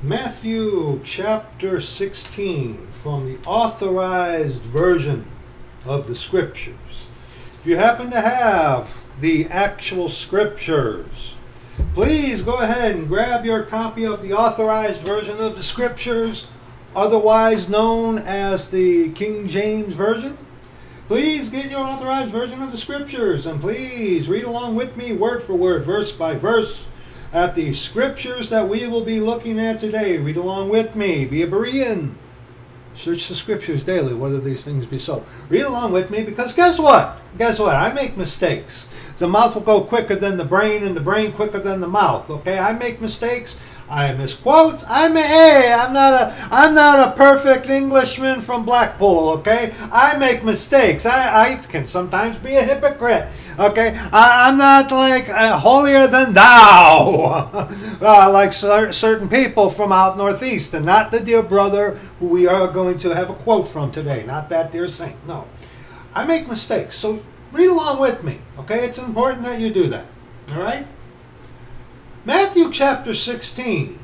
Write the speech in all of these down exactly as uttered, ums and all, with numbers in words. Matthew chapter sixteen from the Authorized Version of the Scriptures. If you happen to have the actual Scriptures, please go ahead and grab your copy of the Authorized Version of the Scriptures, otherwise known as the King James Version. Please get your Authorized Version of the Scriptures and please read along with me word for word, verse by verse, at the Scriptures that we will be looking at today. Read along with me. Be a Berean. Search the Scriptures daily, whether these things be so. Read along with me, because guess what? Guess what? I make mistakes. The mouth will go quicker than the brain, and the brain quicker than the mouth. Okay, I make mistakes. I misquote. I'm a, hey, I'm not a, I'm not a perfect Englishman from Blackpool. Okay, I make mistakes. I, I can sometimes be a hypocrite. Okay, I, I'm not like uh, holier than thou, uh, like cer certain people from out northeast, and not the dear brother who we are going to have a quote from today. Not that dear saint. No, I make mistakes. So read along with me. Okay, it's important that you do that. All right. Matthew chapter sixteen,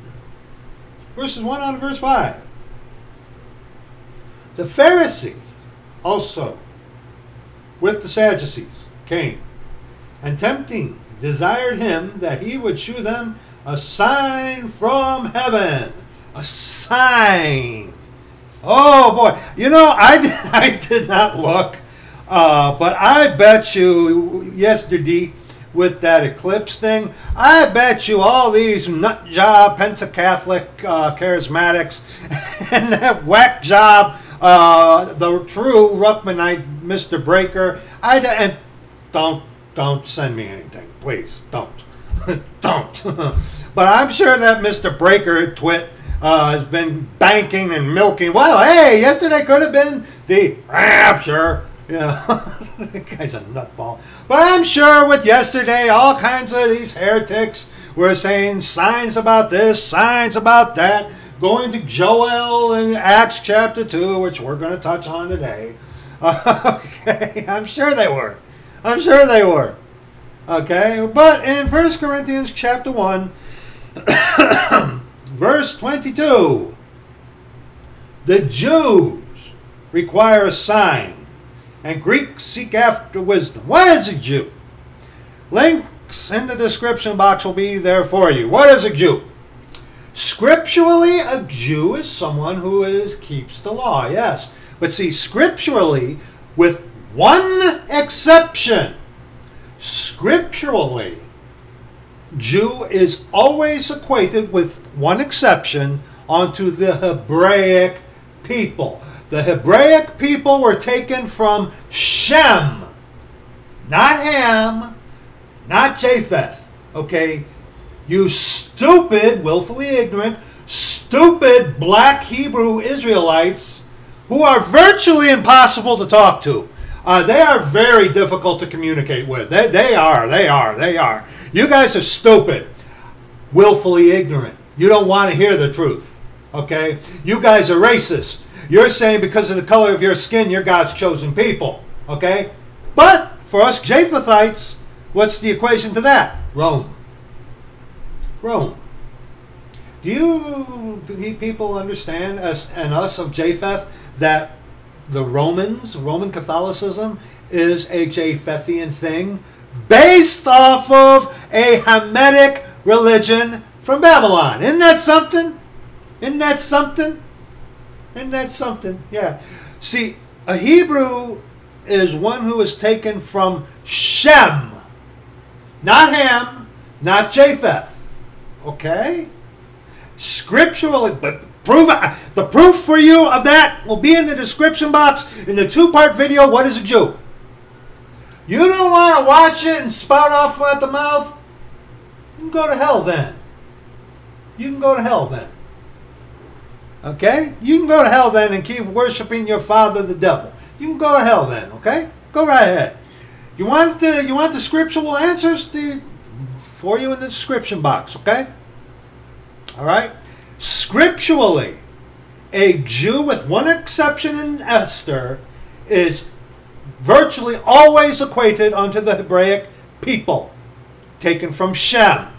verses one on to verse five. The Pharisees also with the Sadducees came, and tempting desired him that he would shew them a sign from heaven. A sign. Oh boy. You know, I did, I did not look, uh, but I bet you yesterday, with that eclipse thing, I bet you all these nut job Pentecatholic uh, charismatics and that whack job, uh, the true Ruckmanite, Mister Breaker. I and don't don't send me anything, please don't, don't. But I'm sure that Mister Breaker twit uh, has been banking and milking. Well, hey, yesterday could have been the rapture. Yeah, that guy's a nutball. But I'm sure with yesterday, all kinds of these heretics were saying signs about this, signs about that, going to Joel in Acts chapter two, which we're going to touch on today. Okay, I'm sure they were. I'm sure they were. Okay, but in First Corinthians chapter one, verse twenty-two, the Jews require a sign, and Greeks seek after wisdom. What is a Jew? Links in the description box will be there for you. What is a Jew? Scripturally, a Jew is someone who is keeps the law, yes. But see, scripturally, with one exception, scripturally, Jew is always equated with one exception onto the Hebraic people. The Hebraic people were taken from Shem, not Ham, not Japheth. Okay, you stupid, willfully ignorant, stupid black Hebrew Israelites who are virtually impossible to talk to. Uh, they are very difficult to communicate with. They, they are, they are, they are. You guys are stupid, willfully ignorant. You don't want to hear the truth. Okay, you guys are racist. You're saying because of the color of your skin, you're God's chosen people, okay? But for us Japhethites, what's the equation to that? Rome. Rome. Do you people understand, us and us of Japheth, that the Romans, Roman Catholicism, is a Japhethian thing based off of a Hamitic religion from Babylon? Isn't that something? Isn't that something? Isn't that something? Yeah. See, a Hebrew is one who is taken from Shem. Not Ham, not Japheth. Okay? Scripturally, but prove it. The proof for you of that will be in the description box in the two-part video, What is a Jew? You don't want to watch it and spout off at the mouth? You can go to hell then. You can go to hell then. Okay? You can go to hell then and keep worshiping your father, the devil. You can go to hell then, okay? Go right ahead. You want the, you want the scriptural answers the, for you in the description box, okay? All right? Scripturally, a Jew, with one exception in Esther, is virtually always equated unto the Hebraic people, taken from Shem,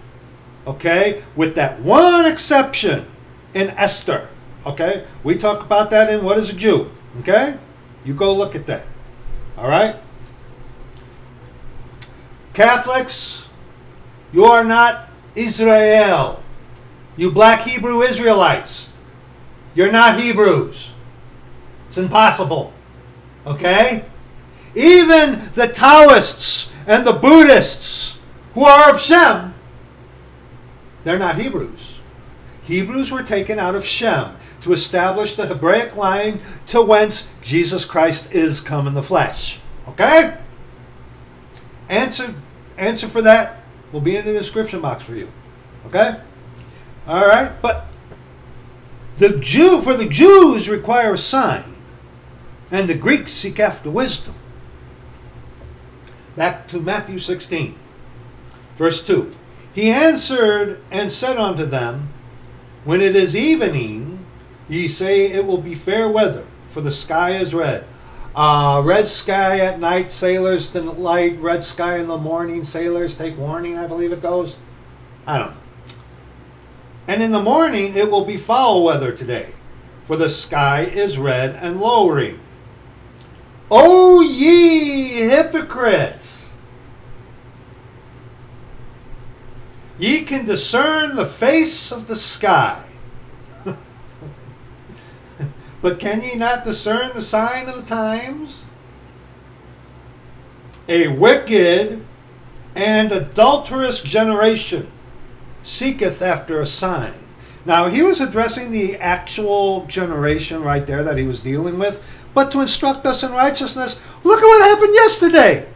okay? With that one exception. in Esther. Okay? We talk about that in What is a Jew? Okay? You go look at that. All right? Catholics, you are not Israel. You black Hebrew Israelites. You're not Hebrews. It's impossible. Okay? Even the Taoists and the Buddhists who are of Shem, they're not Hebrews. Hebrews were taken out of Shem to establish the Hebraic line to whence Jesus Christ is come in the flesh. Okay? Answer, answer for that will be in the description box for you. Okay? All right? But the Jew, for the Jews require a sign, and the Greeks seek after wisdom. Back to Matthew sixteen, verse two. He answered and said unto them, When it is evening, ye say it will be fair weather, for the sky is red. Uh, red sky at night, sailors delight. Red sky in the morning, sailors take warning, I believe it goes. I don't know. And in the morning it will be foul weather today, for the sky is red and lowering. O ye hypocrites! Ye can discern the face of the sky, but can ye not discern the sign of the times? A wicked and adulterous generation seeketh after a sign. Now, he was addressing the actual generation right there that he was dealing with, but to instruct us in righteousness. Look at what happened yesterday.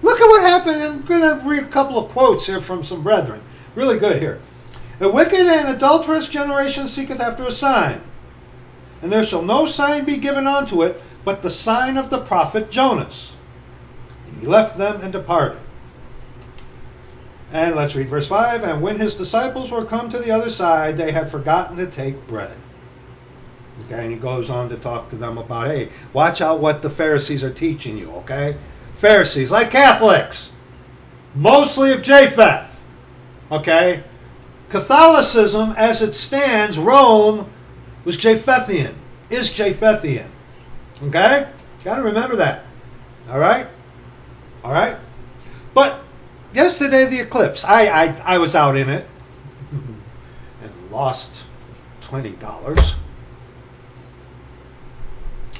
Look at what happened. I'm going to read a couple of quotes here from some brethren. Really good here. A wicked and adulterous generation seeketh after a sign, and there shall no sign be given unto it, but the sign of the prophet Jonas. And he left them and departed. And let's read verse five. And when his disciples were come to the other side, they had forgotten to take bread. Okay, and he goes on to talk to them about, hey, watch out what the Pharisees are teaching you, okay? Pharisees, like Catholics, mostly of Japheth, okay? Catholicism, as it stands, Rome was Japhethian, is Japhethian, okay? Got to remember that, all right? All right? But yesterday, the eclipse. I, I, I was out in it and lost twenty dollars.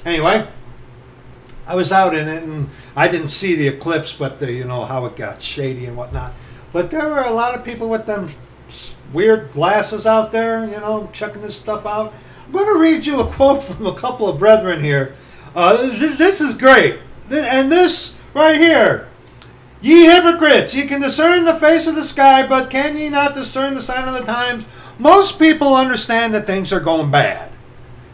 Anyway, I was out in it and I didn't see the eclipse, but the, you know, how it got shady and whatnot. But there were a lot of people with them weird glasses out there, you know, checking this stuff out. I'm going to read you a quote from a couple of brethren here. Uh, th this is great. Th and this right here. Ye hypocrites, ye can discern the face of the sky, but can ye not discern the sign of the times? Most people understand that things are going bad.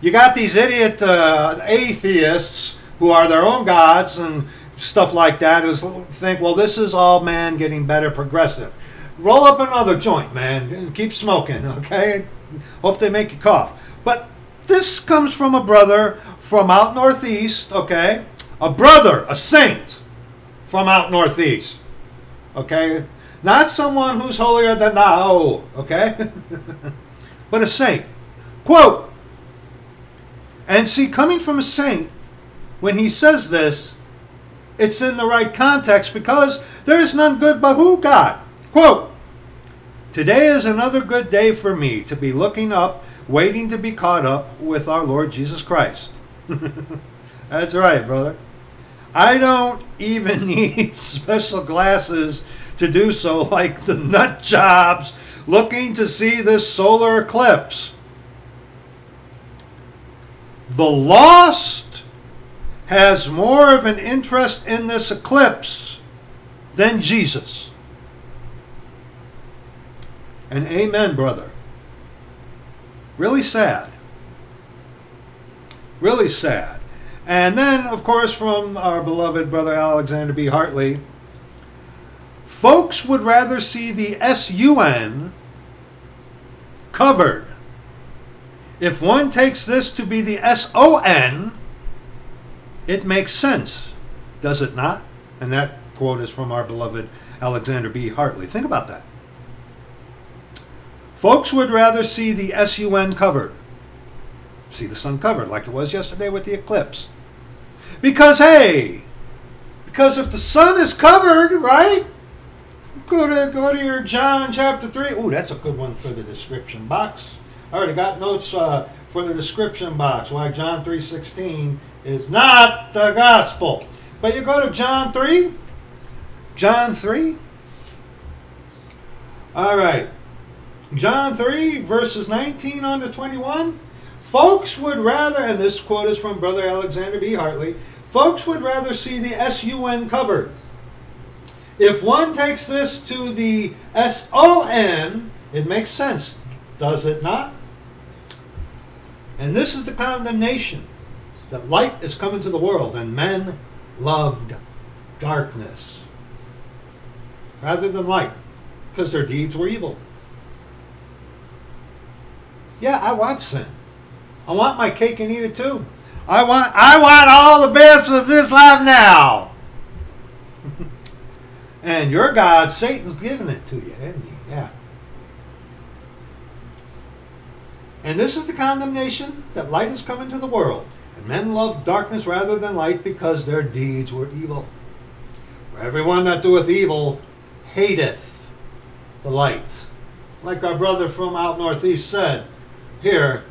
You got these idiot uh, atheists who are their own gods and stuff like that who think, well, this is all man getting better, progressive. Roll up another joint, man, and keep smoking, okay? Hope they make you cough. But this comes from a brother from out northeast, okay? A brother, a saint. From out northeast, okay? Not someone who's holier than thou, okay? But a saint. Quote, and see, coming from a saint, when he says this, it's in the right context because there is none good but who? God. Quote, today is another good day for me to be looking up, waiting to be caught up with our Lord Jesus Christ. That's right, brother. I don't even need special glasses to do so, like the nut jobs looking to see this solar eclipse. The lost has more of an interest in this eclipse than Jesus. And amen, brother. Really sad. Really sad. And then, of course, from our beloved brother Alexander B. Hartley, folks would rather see the S U N covered. If one takes this to be the S O N, it makes sense, does it not? And that quote is from our beloved Alexander B. Hartley. Think about that. Folks would rather see the sun covered. See the sun covered like it was yesterday with the eclipse. Because, hey, because if the sun is covered, right? Go to, go to your John chapter three. Oh, that's a good one for the description box. I already got notes uh, for the description box. Why John three sixteen is not the gospel. But you go to John three. John three. All right. John three, verses nineteen on to twenty-one. Folks would rather, and this quote is from Brother Alexander B. Hartley, folks would rather see the sun covered. If one takes this to the son, it makes sense, does it not? And this is the condemnation, that light is come into the world, and men loved darkness rather than light, because their deeds were evil. Yeah, I want sin. I want my cake and eat it too. I want, I want all the best of this life now. And your God, Satan's giving it to you, isn't he? Yeah. And this is the condemnation, that light has come into the world, and men love darkness rather than light, because their deeds were evil. For everyone that doeth evil hateth the light. Like our brother from out northeast said here,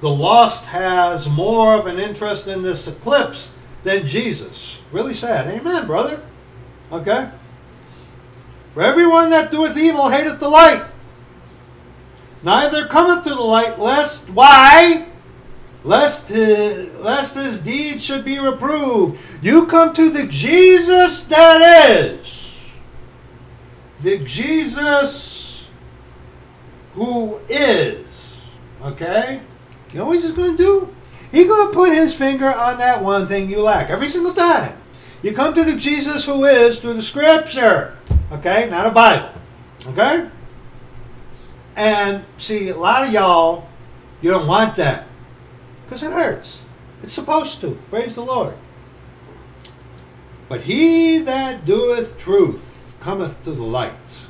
the lost has more of an interest in this eclipse than Jesus. Really sad. Amen, brother. Okay? For everyone that doeth evil hateth the light, neither cometh to the light, lest, why? Lest his, lest his deeds should be reproved. You come to the Jesus that is. The Jesus who is. Okay? You know what he's going to do? He's going to put his finger on that one thing you lack every single time. You come to the Jesus who is through the Scripture. Okay? Not a Bible. Okay? And, see, a lot of y'all, you don't want that. Because it hurts. It's supposed to. Praise the Lord. But he that doeth truth cometh to the light,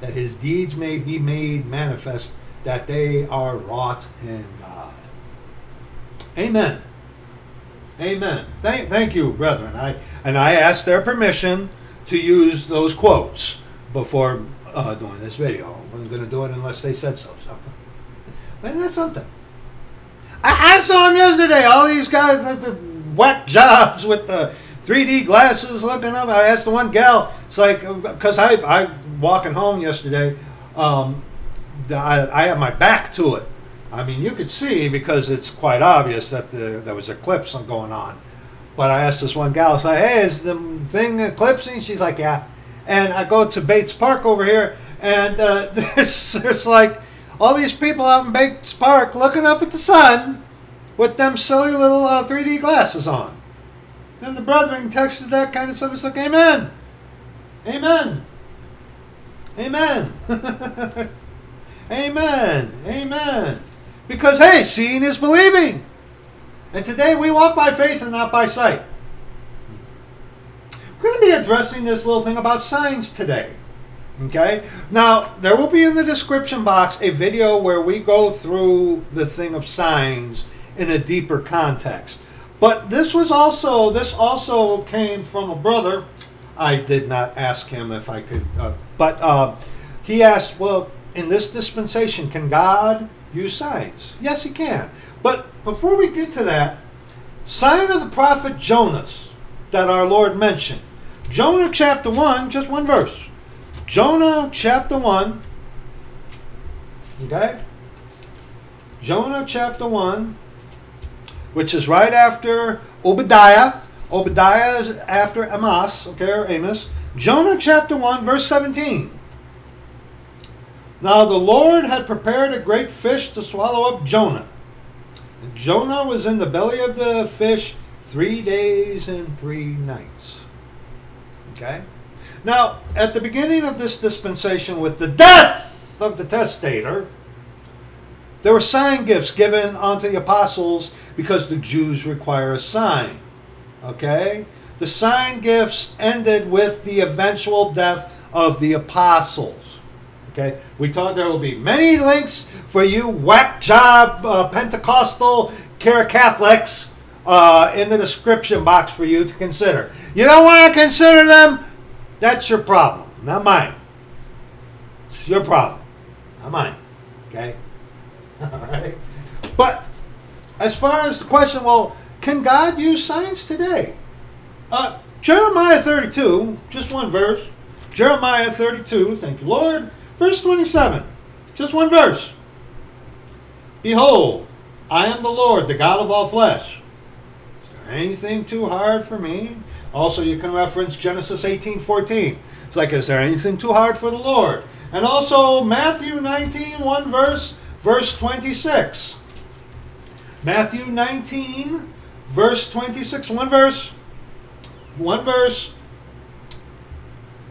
that his deeds may be made manifest, that they are wrought in God. Amen. Amen. Thank, thank you, brethren. I, and I asked their permission to use those quotes before uh, doing this video. I wasn't going to do it unless they said so. so. But that's something. I, I saw them yesterday. All these guys with the whack jobs with the three D glasses looking up. I asked the one gal. It's like, because I, I walking home yesterday, um, I, I had my back to it. I mean, you could see, because it's quite obvious that the, there was eclipse going on. But I asked this one gal, I was like, hey, is the thing eclipsing? She's like, yeah. And I go to Bates Park over here, and uh, there's, there's like all these people out in Bates Park looking up at the sun with them silly little uh, three D glasses on. Then the brethren texted that kind of stuff. It's like, amen. Amen. Amen. Amen. Amen. Because, hey, seeing is believing. And today we walk by faith and not by sight. We're going to be addressing this little thing about signs today. Okay? Now, there will be in the description box a video where we go through the thing of signs in a deeper context. But this was also, this also came from a brother. I did not ask him if I could, uh, but uh, he asked, well, in this dispensation, can God use signs? Yes, he can. But before we get to that, sign of the prophet Jonas that our Lord mentioned. Jonah chapter one, just one verse. Jonah chapter one, okay? Jonah chapter one, which is right after Obadiah. Obadiah is after Amos, okay, or Amos. Jonah chapter one, verse seventeen. Now the Lord had prepared a great fish to swallow up Jonah. And Jonah was in the belly of the fish three days and three nights. Okay? Now, at the beginning of this dispensation with the death of the testator, there were sign gifts given unto the apostles because the Jews require a sign. Okay? The sign gifts ended with the eventual death of the apostles. Okay, we thought there will be many links for you whack job uh, Pentecostal care Catholics uh, in the description box for you to consider. You don't want to consider them? That's your problem, not mine. It's your problem, not mine. Okay, all right. But as far as the question, well, can God use science today? Uh, Jeremiah thirty-two, just one verse. Jeremiah thirty-two, thank you, Lord. Verse twenty-seven, just one verse. Behold, I am the Lord, the God of all flesh. Is there anything too hard for me? Also, you can reference Genesis eighteen fourteen. It's like, is there anything too hard for the Lord? And also Matthew nineteen, one verse, verse twenty-six. Matthew nineteen, verse twenty-six, one verse. One verse.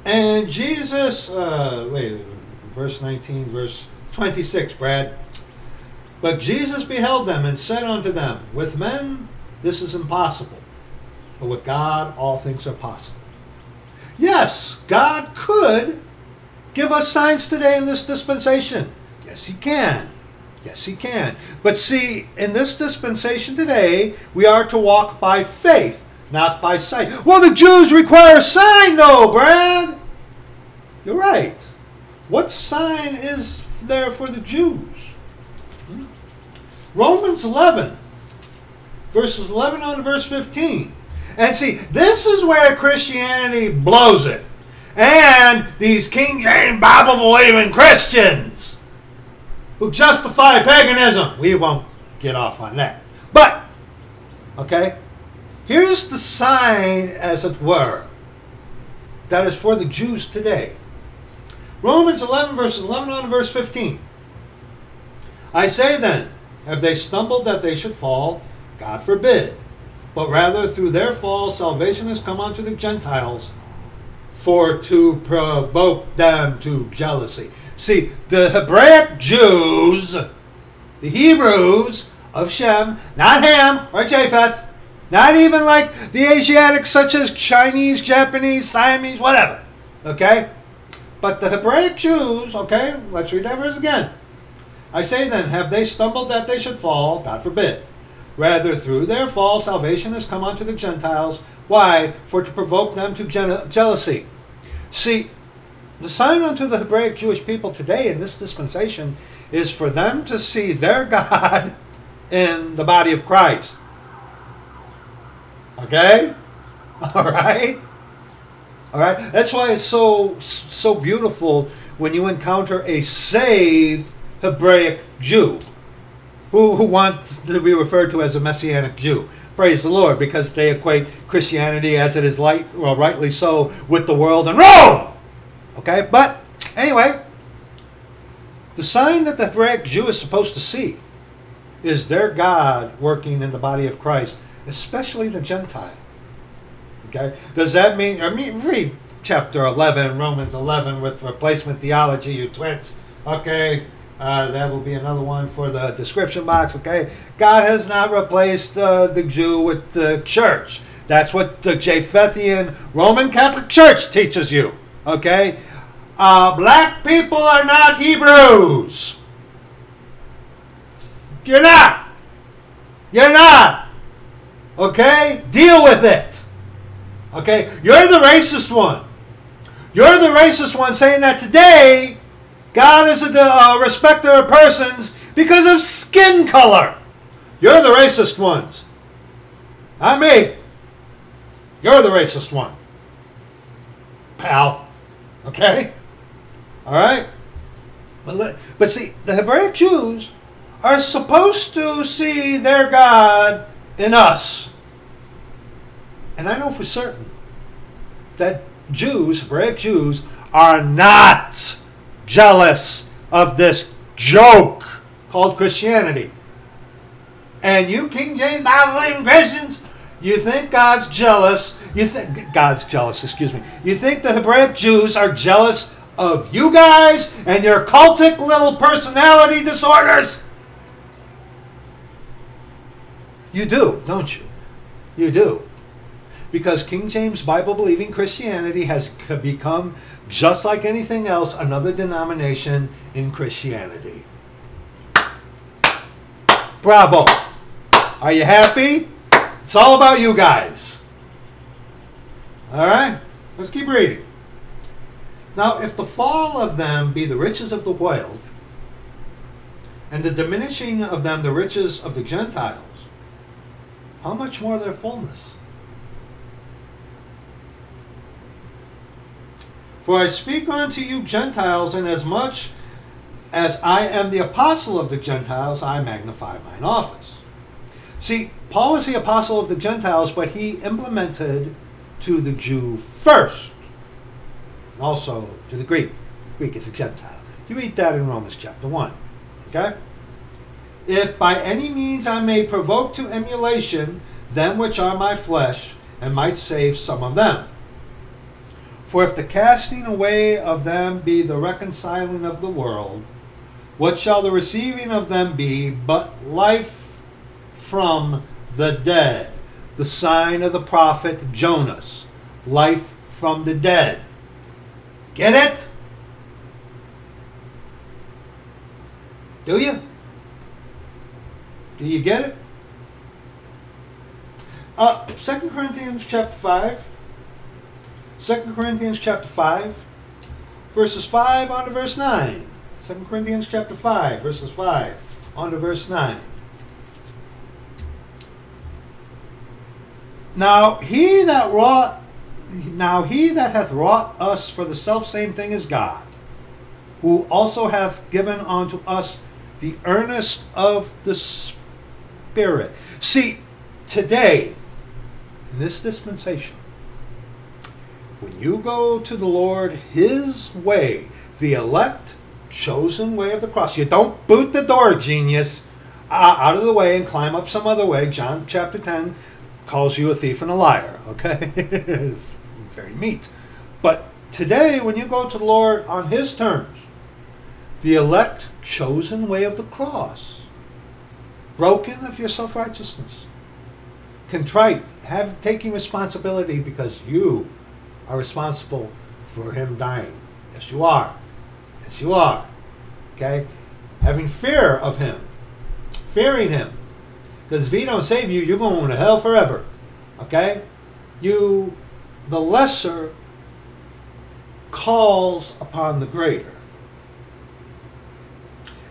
And Jesus, uh, wait, verse nineteen, verse twenty-six, Brad. But Jesus beheld them and said unto them, with men this is impossible, but with God all things are possible. Yes, God could give us signs today in this dispensation. Yes, he can. Yes, he can. But see, in this dispensation today, we are to walk by faith, not by sight. Well, the Jews require a sign, though, Brad. You're right. What sign is there for the Jews? Hmm? Romans eleven, verses eleven on to verse fifteen. And see, this is where Christianity blows it. And these King James Bible-believing Christians who justify paganism. We won't get off on that. But, okay, here's the sign, as it were, that is for the Jews today. Romans eleven, verses eleven on to verse fifteen. I say then, have they stumbled that they should fall? God forbid. But rather through their fall salvation has come unto the Gentiles, for to provoke them to jealousy. See, the Hebraic Jews, the Hebrews of Shem, not Ham or Japheth, not even like the Asiatics such as Chinese, Japanese, Siamese, whatever, okay? But the Hebraic Jews, okay, let's read that verse again. I say then, have they stumbled that they should fall? God forbid. Rather, through their fall, salvation has come unto the Gentiles. Why? For to provoke them to je jealousy. See, the sign unto the Hebraic Jewish people today in this dispensation is for them to see their God in the body of Christ. Okay? All right? All right? That's why it's so, so beautiful when you encounter a saved Hebraic Jew who, who wants to be referred to as a Messianic Jew. Praise the Lord, because they equate Christianity, as it is light, well, rightly so, with the world and Rome. Okay? But, anyway, the sign that the Hebraic Jew is supposed to see is their God working in the body of Christ, especially the Gentile. Okay? Does that mean, I mean, read chapter eleven, Romans eleven, with replacement theology, you twits. Okay? Uh, that will be another one for the description box, okay? God has not replaced uh, the Jew with the church. That's what the Japhethian Roman Catholic Church teaches you, okay? Uh, black people are not Hebrews. You're not. You're not. Okay? Deal with it. Okay? You're the racist one. You're the racist one saying that today God is a uh, respecter of persons because of skin color. You're the racist ones. Not me. You're the racist one. Pal. Okay? Alright? But, but see, the Hebraic Jews are supposed to see their God in us. And I know for certain that Jews, Hebraic Jews, are not jealous of this joke called Christianity. And you King James Bible-believing Christians, you think God's jealous, you think God's jealous, excuse me, you think the Hebraic Jews are jealous of you guys and your cultic little personality disorders? You do, don't you? You do. because King James Bible-believing Christianity has become, just like anything else, another denomination in Christianity. Bravo! Are you happy? It's all about you guys. Alright, let's keep reading. Now, if the fall of them be the riches of the world, and the diminishing of them the riches of the Gentiles, how much more their fullness? For I speak unto you Gentiles, and as much as I am the apostle of the Gentiles, I magnify mine office. See, Paul was the apostle of the Gentiles, but he implemented to the Jew first, and also to the Greek. Greek is a Gentile. You read that in Romans chapter one. Okay? If by any means I may provoke to emulation them which are my flesh, and might save some of them. For if the casting away of them be the reconciling of the world, what shall the receiving of them be but life from the dead? The sign of the prophet Jonas. Life from the dead. Get it? Do you? Do you get it? Uh, Second Corinthians chapter five. Second Corinthians chapter five. Verses five on to verse nine. Second Corinthians chapter five. Verses five on to verse nine. Now he that wrought, now he that hath wrought us for the selfsame thing is God, who also hath given unto us the earnest of the Spirit. See, today, in this dispensation, when you go to the Lord His way, the elect, chosen way of the cross, you don't boot the door, genius, uh, out of the way and climb up some other way. John chapter ten calls you a thief and a liar, okay? Very meat. But today, when you go to the Lord on His terms, the elect, chosen way of the cross, broken of your self-righteousness, contrite, have taking responsibility because you are responsible for Him dying. Yes, you are. Yes, you are. Okay? Having fear of Him. Fearing Him. Because if He don't save you, you're going to hell forever. Okay? You, the lesser calls upon the greater.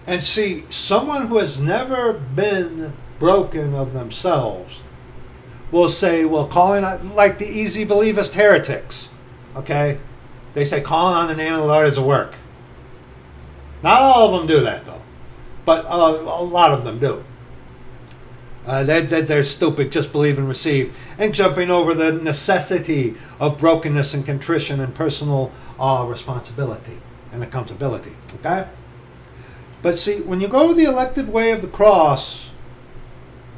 And see, someone who has never been broken of themselves will say, well, calling on, like the easy believist heretics, okay? They say, calling on the name of the Lord is a work. Not all of them do that, though. But a, a lot of them do. Uh, they, they, they're stupid, just believe and receive, and jumping over the necessity of brokenness and contrition and personal uh, responsibility and accountability, okay? But see, when you go the elected way of the cross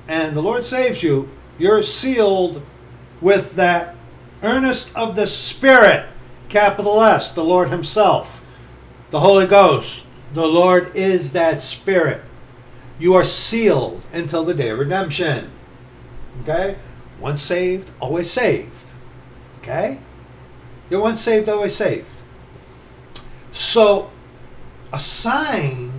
and the Lord saves you, you're sealed with that earnest of the Spirit, capital S, the Lord Himself, the Holy Ghost. The Lord is that Spirit. You are sealed until the day of redemption. Okay? Once saved, always saved. Okay? You're once saved, always saved. So, a sign,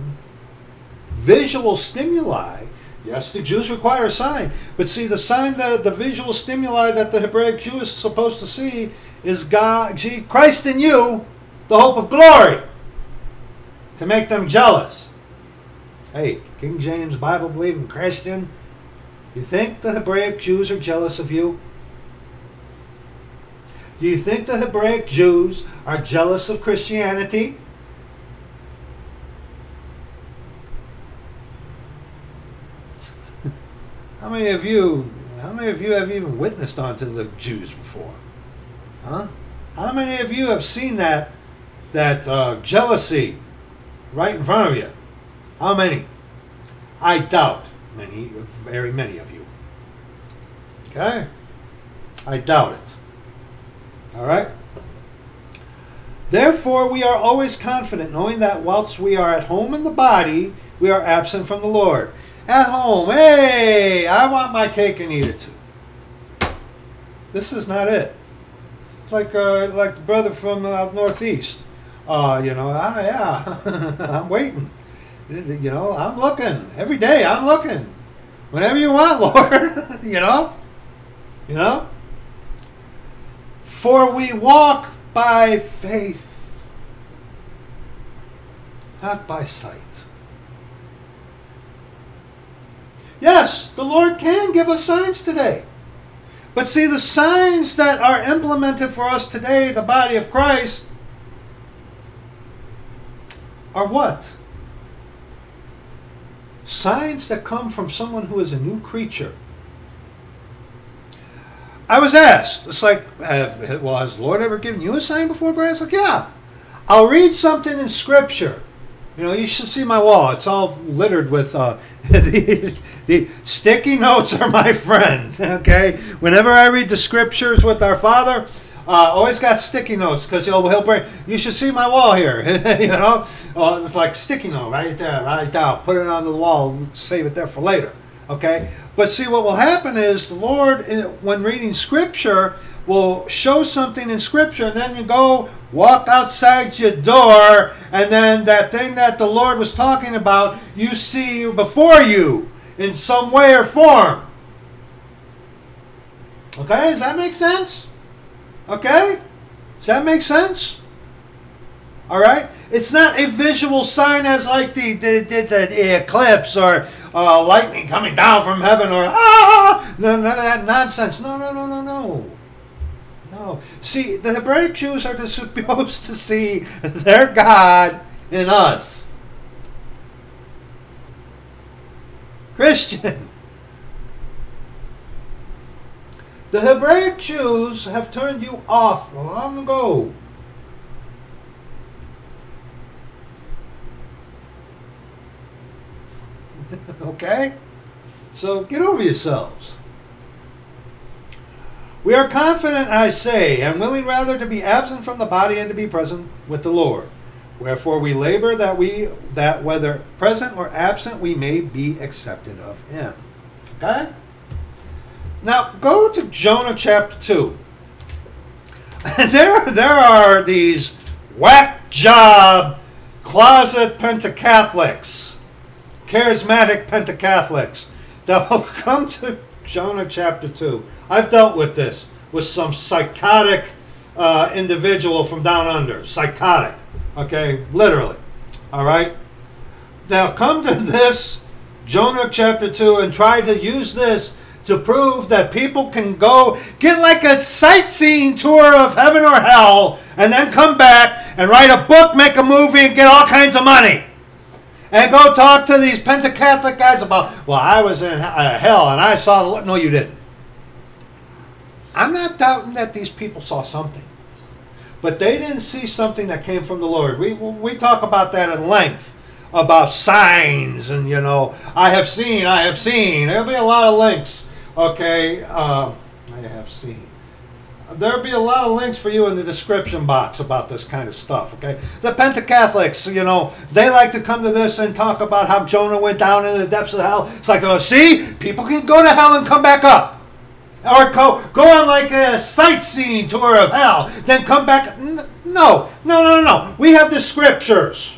visual stimuli, yes, the Jews require a sign. But see, the sign, the, the visual stimuli that the Hebraic Jew is supposed to see is God, G, Christ in you, the hope of glory, to make them jealous. Hey, King James Bible-believing Christian, you think the Hebraic Jews are jealous of you? Do you think the Hebraic Jews are jealous of Christianity? How many of you, how many of you have even witnessed onto the Jews before? Huh? How many of you have seen that, that uh, jealousy right in front of you? How many? I doubt many, very many of you. Okay? I doubt it. Alright? Therefore we are always confident, knowing that whilst we are at home in the body, we are absent from the Lord. At home, hey, I want my cake and eat it too. This is not it. It's like uh, like the brother from uh, Northeast. Uh, you know, ah, yeah, I'm waiting. You know, I'm looking. Every day I'm looking. Whenever you want, Lord. you know? You know? For we walk by faith, not by sight. Yes, the Lord can give us signs today. But see, the signs that are implemented for us today, the body of Christ, are what? Signs that come from someone who is a new creature. I was asked, it's like, well, has the Lord ever given you a sign before, Brad? It's like, yeah. I'll read something in Scripture. You know, you should see my wall. It's all littered with uh, the, the sticky notes are my friend, okay? Whenever I read the Scriptures with our Father, uh, always got sticky notes because he'll, he'll bring, you should see my wall here, you know? Oh, it's like sticky note right there, right there. Put it on the wall, save it there for later, okay? But see, what will happen is the Lord, when reading Scripture, will show something in Scripture, and then you go walk outside your door, and then that thing that the Lord was talking about, you see before you in some way or form. Okay, does that make sense? Okay? Does that make sense? Alright? It's not a visual sign as like the, the, the, the eclipse or uh, lightning coming down from heaven or ah! None of that nonsense. No, no, no, no, no. No. See, the Hebraic Jews are supposed to see their God in us. Christian. The Hebraic Jews have turned you off long ago. Okay? So get over yourselves. We are confident, I say, and willing rather to be absent from the body and to be present with the Lord. Wherefore we labor that we that whether present or absent we may be accepted of him. Okay? Now go to Jonah chapter two. There there are these whack job closet Pentecatholics, charismatic Pentecatholics that will come to Jonah chapter two. I've dealt with this with some psychotic uh, individual from down under. Psychotic. Okay? Literally. Alright? Now come to this Jonah chapter two and try to use this to prove that people can go get like a sightseeing tour of heaven or hell and then come back and write a book, make a movie, and get all kinds of money. And go talk to these Pentecatholic guys about, well, I was in hell and I saw the Lord. No, you didn't. I'm not doubting that these people saw something. But they didn't see something that came from the Lord. We, we talk about that at length, about signs and, you know, I have seen, I have seen. There'll be a lot of links, okay? Uh, I have seen. There'll be a lot of links for you in the description box about this kind of stuff, okay? The Pentecatholics, you know, they like to come to this and talk about how Jonah went down into the depths of hell. It's like, oh, see? People can go to hell and come back up. Or go, go on like a sightseeing tour of hell, then come back. No, no, no, no, no. We have the Scriptures.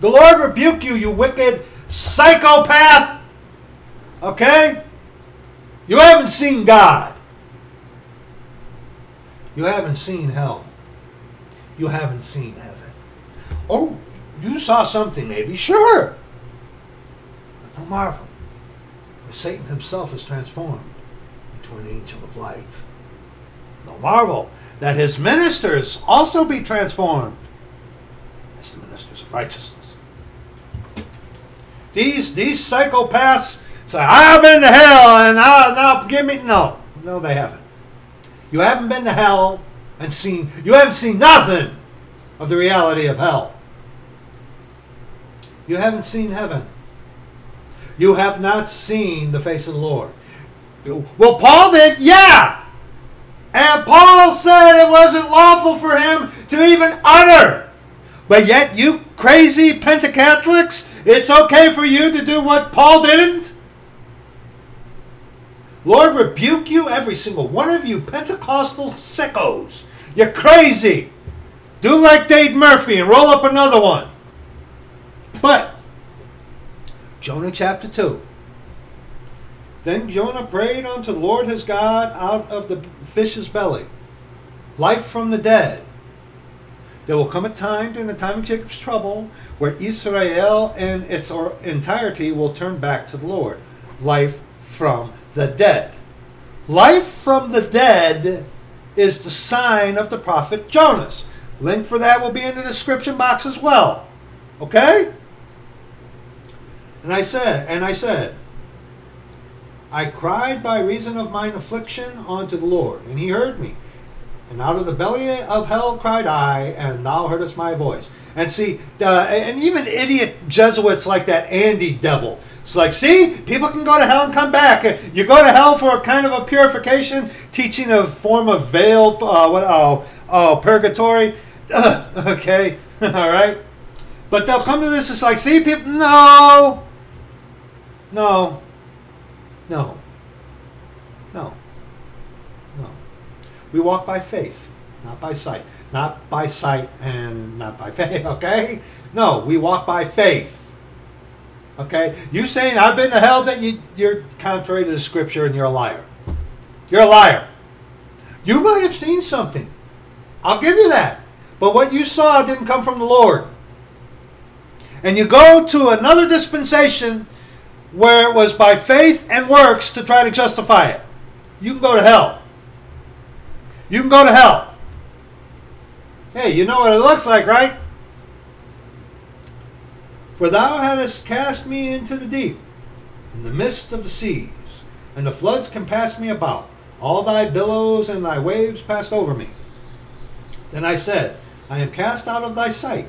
The Lord rebuke you, you wicked psychopath, okay? You haven't seen God. You haven't seen hell. You haven't seen heaven. Oh, you saw something maybe. Sure. But no marvel. For Satan himself is transformed into an angel of light. No marvel that his ministers also be transformed as the ministers of righteousness. These, these psychopaths say, I've been to hell and I'll, now give me... No. No, they haven't. You haven't been to hell and seen, you haven't seen nothing of the reality of hell. You haven't seen heaven. You have not seen the face of the Lord. Well, Paul did, yeah. And Paul said it wasn't lawful for him to even utter. But yet, you crazy Pentecatholics, it's okay for you to do what Paul didn't? Lord rebuke you, every single one of you Pentecostal sickos. You're crazy. Do like Dade Murphy and roll up another one. But Jonah chapter two. Then Jonah prayed unto the Lord his God out of the fish's belly. Life from the dead. There will come a time in the time of Jacob's trouble where Israel in its entirety will turn back to the Lord. Life from the dead. Life from the dead is the sign of the prophet Jonas. Link for that will be in the description box as well. Okay? And I said, and I said, I cried by reason of mine affliction unto the Lord, and he heard me. And out of the belly of hell cried I, and thou heardest my voice. And see, uh, and even idiot Jesuits like that Andy devil. It's like, see, people can go to hell and come back. You go to hell for a kind of a purification, teaching a form of veil, uh, what, oh, oh, purgatory. Ugh, okay, all right. But they'll come to this, it's like, see, people, no, no, no, no. We walk by faith, not by sight. Not by sight and not by faith, okay? No, we walk by faith, okay? You saying, I've been to hell, then you, you're contrary to the scripture and you're a liar. You're a liar. You might have seen something. I'll give you that. But what you saw didn't come from the Lord. And you go to another dispensation where it was by faith and works to try to justify it. You can go to hell. You can go to hell. Hey, you know what it looks like, right? For thou hadst cast me into the deep, in the midst of the seas, and the floods compassed me about. All thy billows and thy waves passed over me. Then I said, I am cast out of thy sight,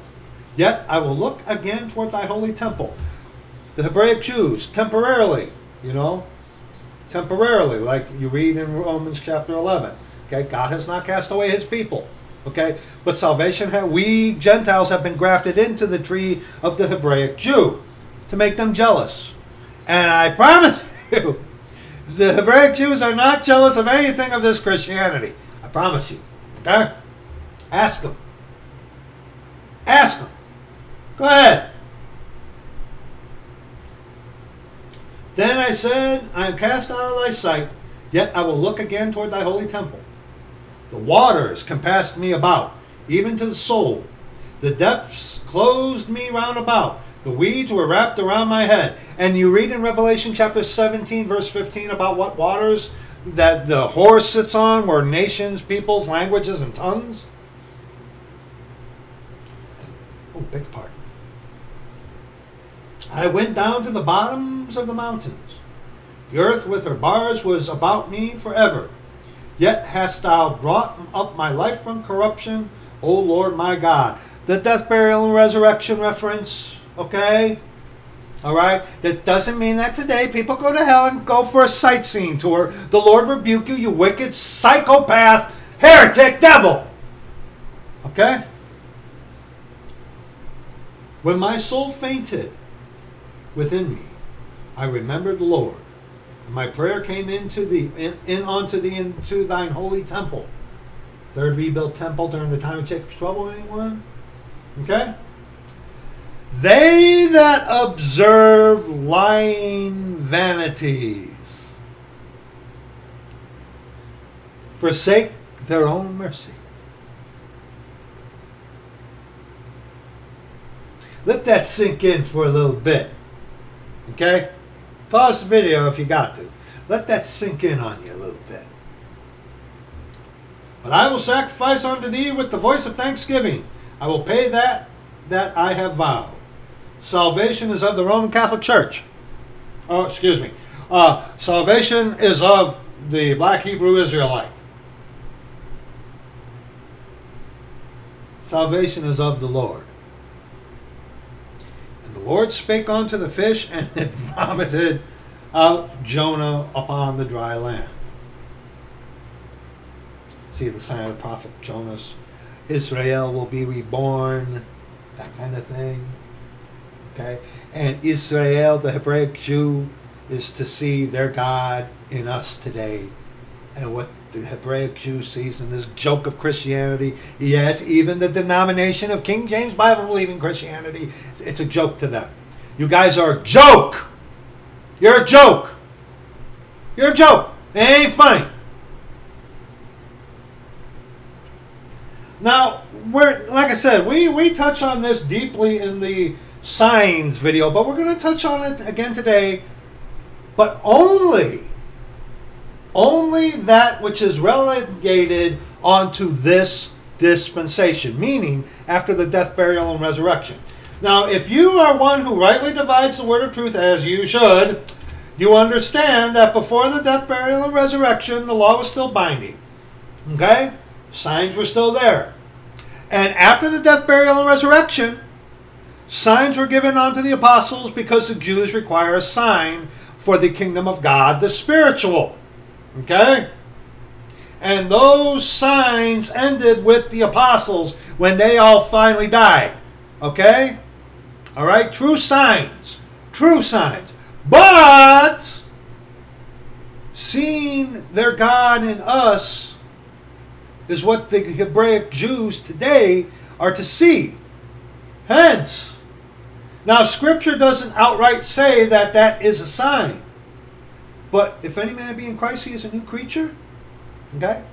yet I will look again toward thy holy temple. The Hebraic Jews, temporarily, you know, temporarily, like you read in Romans chapter eleven. Okay, God has not cast away his people. Okay, but salvation, we Gentiles have been grafted into the tree of the Hebraic Jew to make them jealous. And I promise you, the Hebraic Jews are not jealous of anything of this Christianity. I promise you. Okay? Ask them. Ask them. Go ahead. Then I said, I am cast out of thy sight, yet I will look again toward thy holy temple. The waters compassed me about, even to the soul. The depths closed me round about. The weeds were wrapped around my head. And you read in Revelation chapter seventeen, verse fifteen, about what waters that the horse sits on, where nations, peoples, languages, and tongues. Oh, big pardon. I went down to the bottoms of the mountains. The earth with her bars was about me forever. Yet hast thou brought up my life from corruption, O Lord my God. The death, burial, and resurrection reference, okay? All right? That doesn't mean that today people go to hell and go for a sightseeing tour. The Lord rebuke you, you wicked psychopath, heretic devil. Okay? When my soul fainted within me, I remembered the Lord. My prayer came into the in, in onto the into thine holy temple. Third rebuilt temple during the time of Jacob's trouble, anyone? Okay? They that observe lying vanities forsake their own mercy. Let that sink in for a little bit. Okay? Pause the video if you got to. Let that sink in on you a little bit. But I will sacrifice unto thee with the voice of thanksgiving. I will pay that that I have vowed. Salvation is of the Roman Catholic Church. Oh, excuse me. Uh, salvation is of the Black Hebrew Israelite. Salvation is of the Lord. The Lord spake unto the fish, and it vomited out Jonah upon the dry land. See the sign of the prophet Jonas. Israel will be reborn, that kind of thing. Okay, and Israel, the Hebraic Jew, is to see their God in us today, and what the Hebraic Jew sees in this joke of Christianity. Yes, even the denomination of King James Bible-believing Christianity, it's a joke to them. You guys are a joke. You're a joke. You're a joke. It ain't funny. Now, we're, like I said, we, we touch on this deeply in the signs video, but we're going to touch on it again today, but only, only that which is relegated onto this dispensation, meaning after the death, burial, and resurrection. Now, if you are one who rightly divides the word of truth, as you should, you understand that before the death, burial, and resurrection, the law was still binding. Okay? Signs were still there. And after the death, burial, and resurrection, signs were given unto the apostles because the Jews require a sign for the kingdom of God, the spiritual. Okay? And those signs ended with the apostles when they all finally died. Okay? Alright? True signs. True signs. But seeing their God in us is what the Hebraic Jews today are to see. Hence, now Scripture doesn't outright say that that is a sign. But if any man be in Christ, he is a new creature. Okay?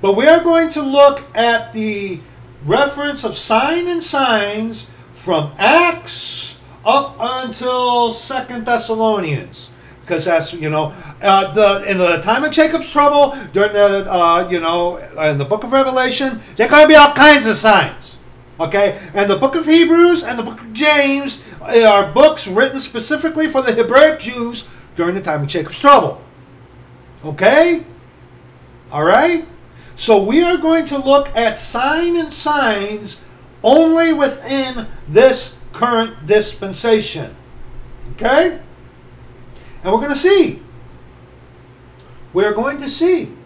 But we are going to look at the reference of sign and signs from Acts up until Second Thessalonians. Because that's, you know, uh, the in the time of Jacob's trouble, during the, uh, you know, in the book of Revelation, there are going to be all kinds of signs. Okay? And the book of Hebrews and the book of James are books written specifically for the Hebraic Jews during the time of Jacob's trouble. Okay? All right? So we are going to look at sign and signs only within this current dispensation. Okay? And we're going to see. We're going to see.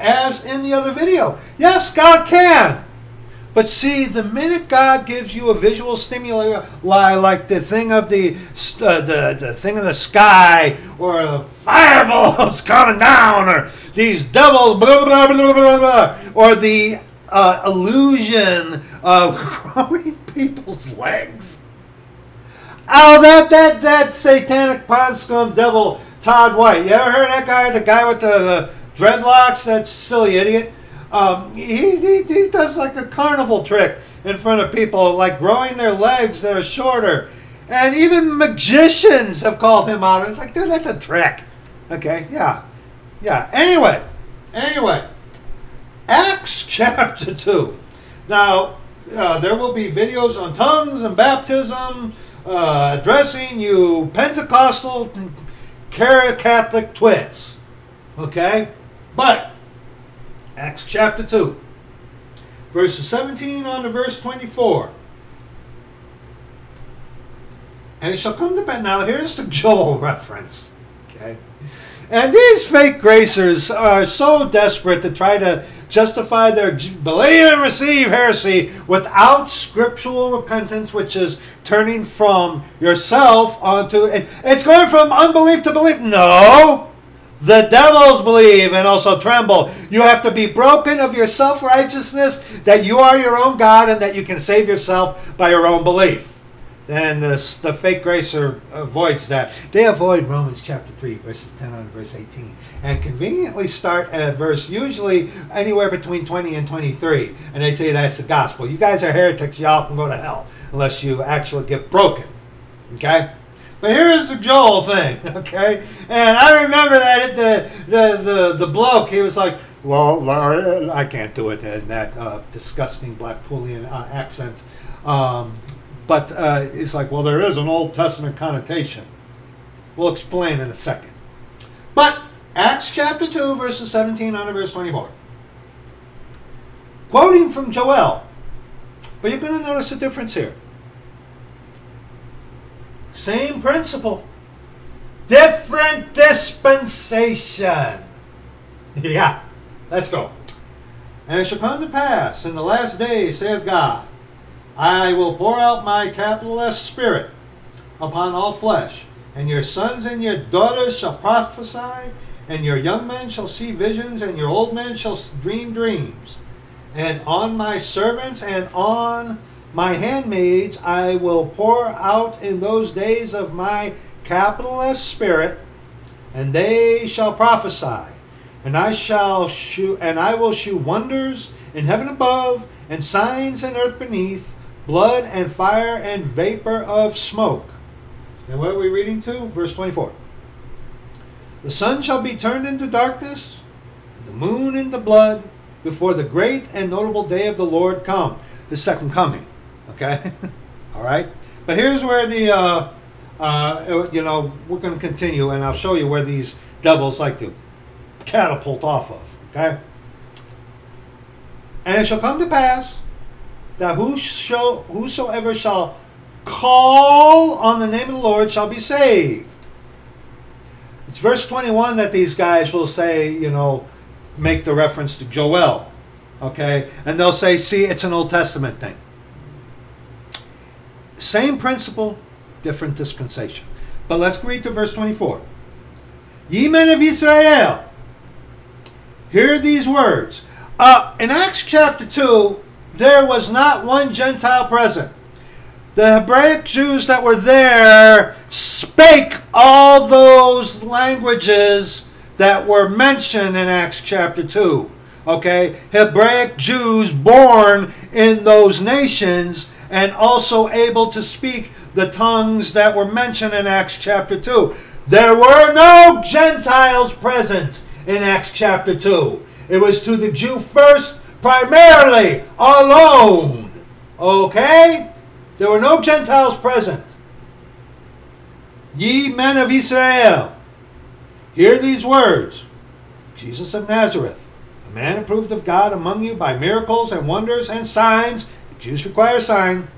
As in the other video. Yes, God can. But see, the minute God gives you a visual stimuli, like the thing of the, uh, the, the thing in the sky, or a fireballs coming down, or these devils, blah, blah, blah, blah, blah, or the uh, illusion of growing people's legs. Oh, that, that, that satanic pond scum devil, Todd White. You ever heard that guy, the guy with the uh, dreadlocks? That silly idiot. Um, he, he, he does like a carnival trick in front of people, like growing their legs that are shorter. And even magicians have called him out. It's like, dude, that's a trick. Okay, yeah. Yeah, anyway. Anyway. Acts chapter two. Now, uh, there will be videos on tongues and baptism, uh, addressing you Pentecostal Catholic twits. Okay? But Acts chapter two, verses seventeen on to verse twenty-four. And it shall come to pass. Now, here's the Joel reference. Okay? And these fake gracers are so desperate to try to justify their believe and receive heresy without scriptural repentance, which is turning from yourself onto it. It's going from unbelief to belief. No! The devils believe and also tremble. You have to be broken of your self-righteousness, that you are your own God and that you can save yourself by your own belief. And this, the fake gracer avoids that. They avoid Romans chapter three, verses ten on verse eighteen, and conveniently start at a verse usually anywhere between twenty and twenty-three. And they say that's the gospel. You guys are heretics. Y'all can go to hell unless you actually get broken. Okay? But here's the Joel thing, okay? And I remember that the the the, the bloke, he was like, well, I can't do it in that uh, disgusting Blackpoolian uh, accent. Um, but uh, it's like, well, there is an Old Testament connotation. We'll explain in a second. But Acts chapter two, verses seventeen on to verse twenty-four. Quoting from Joel. But you're going to notice a difference here. Same principle. Different dispensation. Yeah. Let's go. And it shall come to pass in the last days, saith God, I will pour out my capital S Spirit upon all flesh, and your sons and your daughters shall prophesy, and your young men shall see visions, and your old men shall dream dreams. And on my servants and on my handmaids I will pour out in those days of my capital S Spirit, and they shall prophesy. And I shall shew, and I will shew wonders in heaven above, and signs in earth beneath, blood and fire and vapor of smoke. And what are we reading to? Verse twenty-four. The sun shall be turned into darkness, and the moon into blood, before the great and notable day of the Lord come. The second coming. Okay? All right? But here's where the, uh, uh, you know, we're going to continue, and I'll show you where these devils like to catapult off of. Okay? And it shall come to pass that whosoever shall call on the name of the Lord shall be saved. It's verse twenty-one that these guys will say, you know, make the reference to Joel. Okay? And they'll say, see, it's an Old Testament thing. Same principle, different dispensation. But let's read to verse twenty-four. Ye men of Israel, hear these words. Uh, in Acts chapter two, there was not one Gentile present. The Hebraic Jews that were there spake all those languages that were mentioned in Acts chapter two. Okay? Hebraic Jews born in those nations and also able to speak the tongues that were mentioned in Acts chapter two. There were no Gentiles present in Acts chapter two. It was to the Jew first, primarily, alone. Okay? There were no Gentiles present. Ye men of Israel, hear these words. Jesus of Nazareth, a man approved of God among you by miracles and wonders and signs, the Jews require a sign,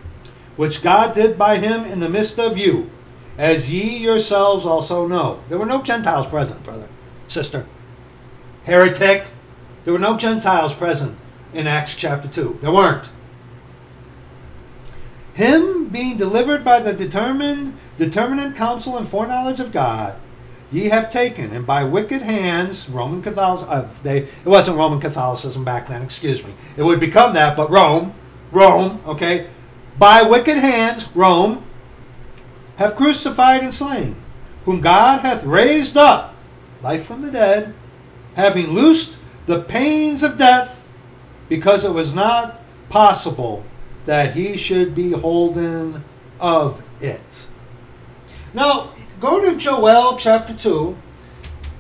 which God did by him in the midst of you, as ye yourselves also know. There were no Gentiles present, brother, sister, heretic. There were no Gentiles present in Acts chapter two. There weren't. Him being delivered by the determined, determinate counsel and foreknowledge of God, ye have taken, and by wicked hands, Roman Catholicism, uh, they, it wasn't Roman Catholicism back then, excuse me. It would become that, but Rome, Rome, okay, by wicked hands, Rome, have crucified and slain, whom God hath raised up, life from the dead, having loosed the pains of death, because it was not possible that he should be holden of it. Now go to Joel chapter two,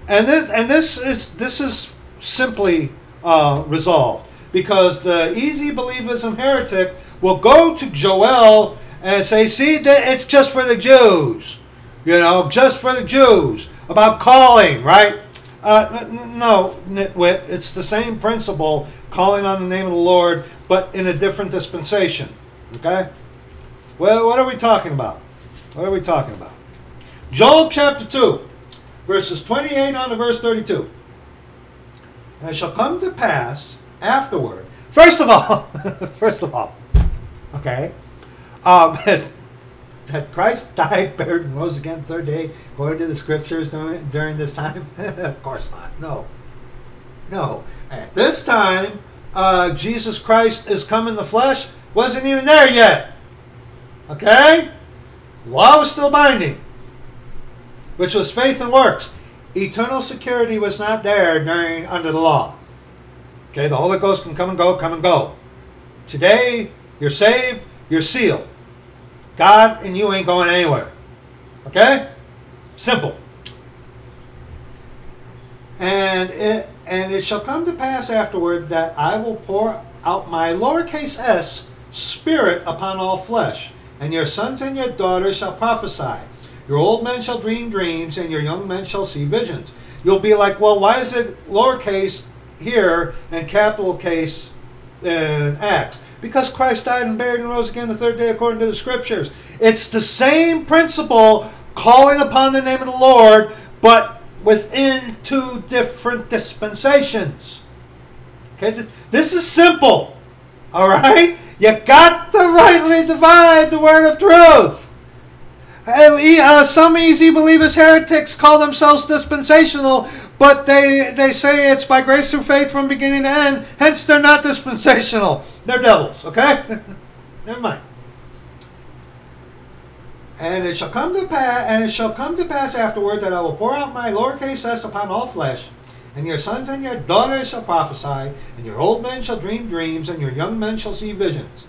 and this and this is this is simply uh, resolved, because the easy believism heretic will go to Joel and say, "See, it's just for the Jews, you know, just for the Jews about calling, right?" Uh, no, nitwit, it's the same principle, calling on the name of the Lord, but in a different dispensation. Okay? Well, what are we talking about? What are we talking about? Joel chapter two, verses twenty-eight on to verse thirty-two. And it shall come to pass afterward. First of all, first of all, okay, um, that Christ died, buried, and rose again the third day, according to the Scriptures during, during this time? Of course not. No. No. At this time, uh, Jesus Christ is come in the flesh. Wasn't even there yet. Okay? The law was still binding, which was faith and works. Eternal security was not there during under the law. Okay? The Holy Ghost can come and go, come and go. Today, you're saved, you're sealed. God and you ain't going anywhere. Okay? Simple. And it, and it shall come to pass afterward that I will pour out my lowercase s spirit upon all flesh, and your sons and your daughters shall prophesy. Your old men shall dream dreams, and your young men shall see visions. You'll be like, well, why is it lowercase here and capital case in Acts? Because Christ died and buried and rose again the third day according to the Scriptures. It's the same principle, calling upon the name of the Lord, but within two different dispensations. Okay, this is simple. All right? You got to rightly divide the word of truth. Uh, some easy believers heretics call themselves dispensational, but they, they say it's by grace through faith from beginning to end. Hence, they're not dispensational. They're devils, okay? Never mind. And it shall come to pass, and it shall come to pass afterward that I will pour out my lowercase s upon all flesh, and your sons and your daughters shall prophesy, and your old men shall dream dreams, and your young men shall see visions.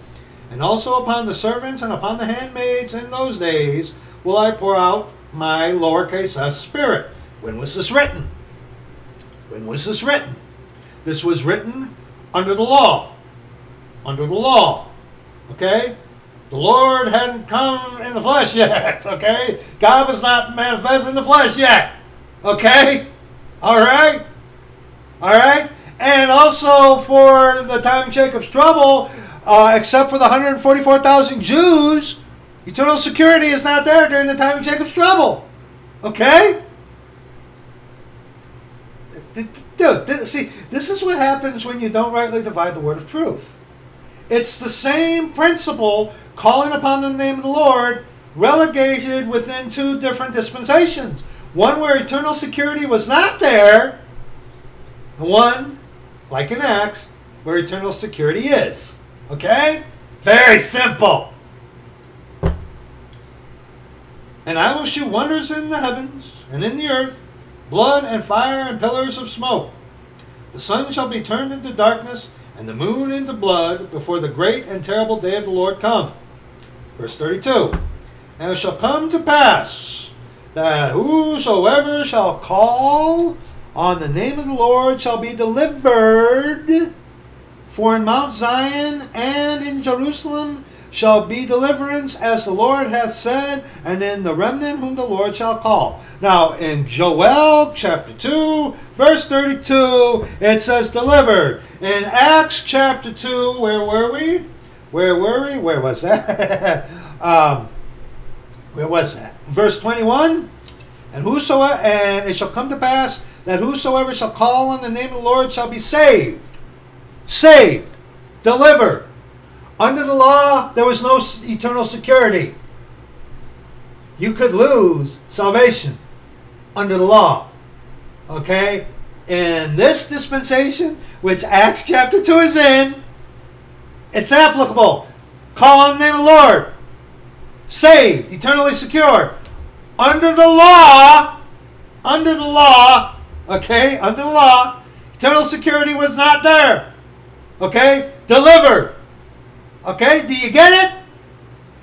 And also upon the servants and upon the handmaids in those days will I pour out my lowercase s spirit. When was this written? When was this written? This was written under the law. Under the law. Okay? The Lord hadn't come in the flesh yet. Okay? God was not manifest in the flesh yet. Okay? Alright? Alright? And also for the time of Jacob's trouble... Uh, except for the one hundred forty-four thousand Jews, eternal security is not there during the time of Jacob's trouble. Okay? Dude, see, this is what happens when you don't rightly divide the word of truth. It's the same principle, calling upon the name of the Lord, relegated within two different dispensations. One where eternal security was not there, and one, like in Acts, where eternal security is. Okay? Very simple. And I will shew wonders in the heavens and in the earth, blood and fire and pillars of smoke. The sun shall be turned into darkness and the moon into blood before the great and terrible day of the Lord come. Verse thirty-two. And it shall come to pass that whosoever shall call on the name of the Lord shall be delivered. For in Mount Zion and in Jerusalem shall be deliverance, as the Lord hath said, and in the remnant whom the Lord shall call. Now, in Joel chapter two, verse thirty-two, it says delivered. In Acts chapter two, where were we? Where were we? Where was that? um, where was that? Verse twenty-one. And whosoever, and it shall come to pass that whosoever shall call on the name of the Lord shall be saved. Saved, delivered. Under the law, there was no eternal security. You could lose salvation under the law. Okay? In this dispensation, which Acts chapter two is in, it's applicable. Call on the name of the Lord. Saved, eternally secure. Under the law, under the law, okay, under the law, eternal security was not there. Okay? Delivered. Okay? Do you get it?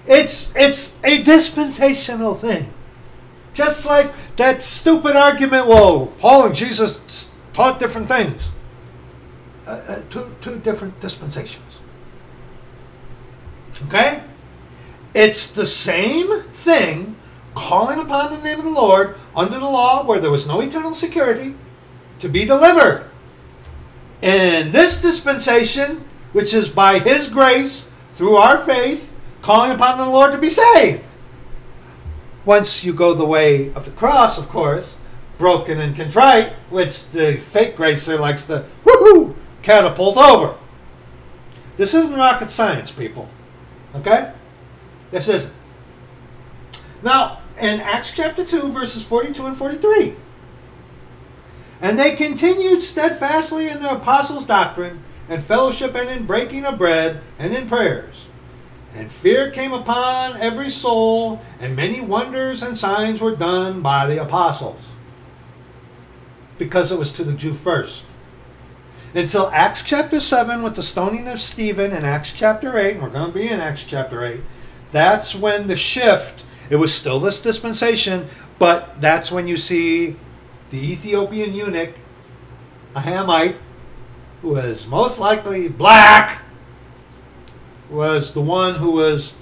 It's, it's a dispensational thing. Just like that stupid argument, well, Paul and Jesus taught different things. Uh, uh, two, two different dispensations. Okay? It's the same thing, calling upon the name of the Lord under the law where there was no eternal security to be delivered. In this dispensation, which is by His grace, through our faith, calling upon the Lord to be saved. Once you go the way of the cross, of course, broken and contrite, which the fake gracer likes to woo-hoo, catapult over. This isn't rocket science, people. Okay? This isn't. Now, in Acts chapter two, verses forty-two and forty-three... And they continued steadfastly in the apostles' doctrine, and fellowship, and in breaking of bread, and in prayers. And fear came upon every soul, and many wonders and signs were done by the apostles. Because it was to the Jew first. Until Acts chapter seven, with the stoning of Stephen, and Acts chapter eight, and we're going to be in Acts chapter eight, that's when the shift, it was still this dispensation, but that's when you see... the Ethiopian eunuch, a Hamite, who was most likely black, was the one who was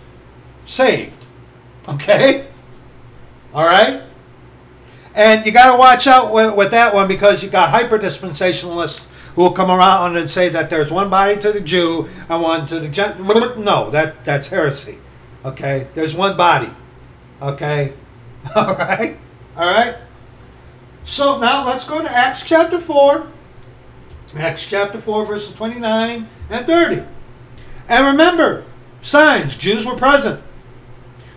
saved. Okay? Alright? And you got to watch out with, with that one, because you got hyper-dispensationalists who will come around and say that there's one body to the Jew and one to the Gentile. No, that, that's heresy. Okay? There's one body. Okay? Alright? Alright? So now let's go to Acts chapter four. Acts chapter four, verses twenty-nine and thirty. And remember, signs, Jews were present.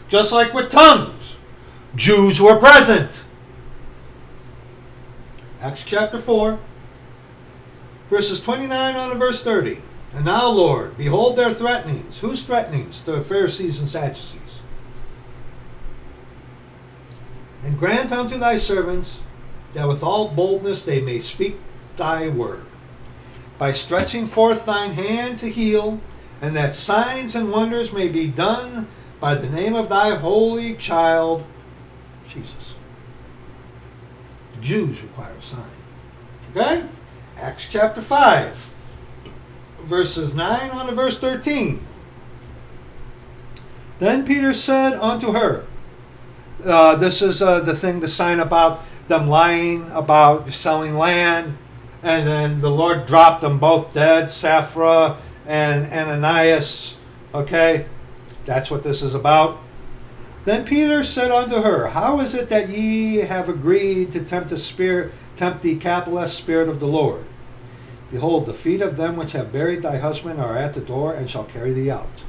Just like with tongues, Jews were present. Acts chapter four, verses twenty-nine on to verse thirty. And now, Lord, behold their threatenings. Whose threatenings? The Pharisees and Sadducees. And grant unto thy servants that with all boldness they may speak thy word, by stretching forth thine hand to heal, and that signs and wonders may be done by the name of thy holy child, Jesus. The Jews require a sign. Okay? Acts chapter five, verses nine on to verse thirteen. Then Peter said unto her, Uh, this is uh, the thing, the sign about them lying about selling land, and then the Lord dropped them both dead, Sapphira and Ananias. Okay, that's what this is about. Then Peter said unto her, how is it that ye have agreed to tempt the spirit, tempt the capital S Spirit of the Lord? Behold, the feet of them which have buried thy husband are at the door, and shall carry thee out.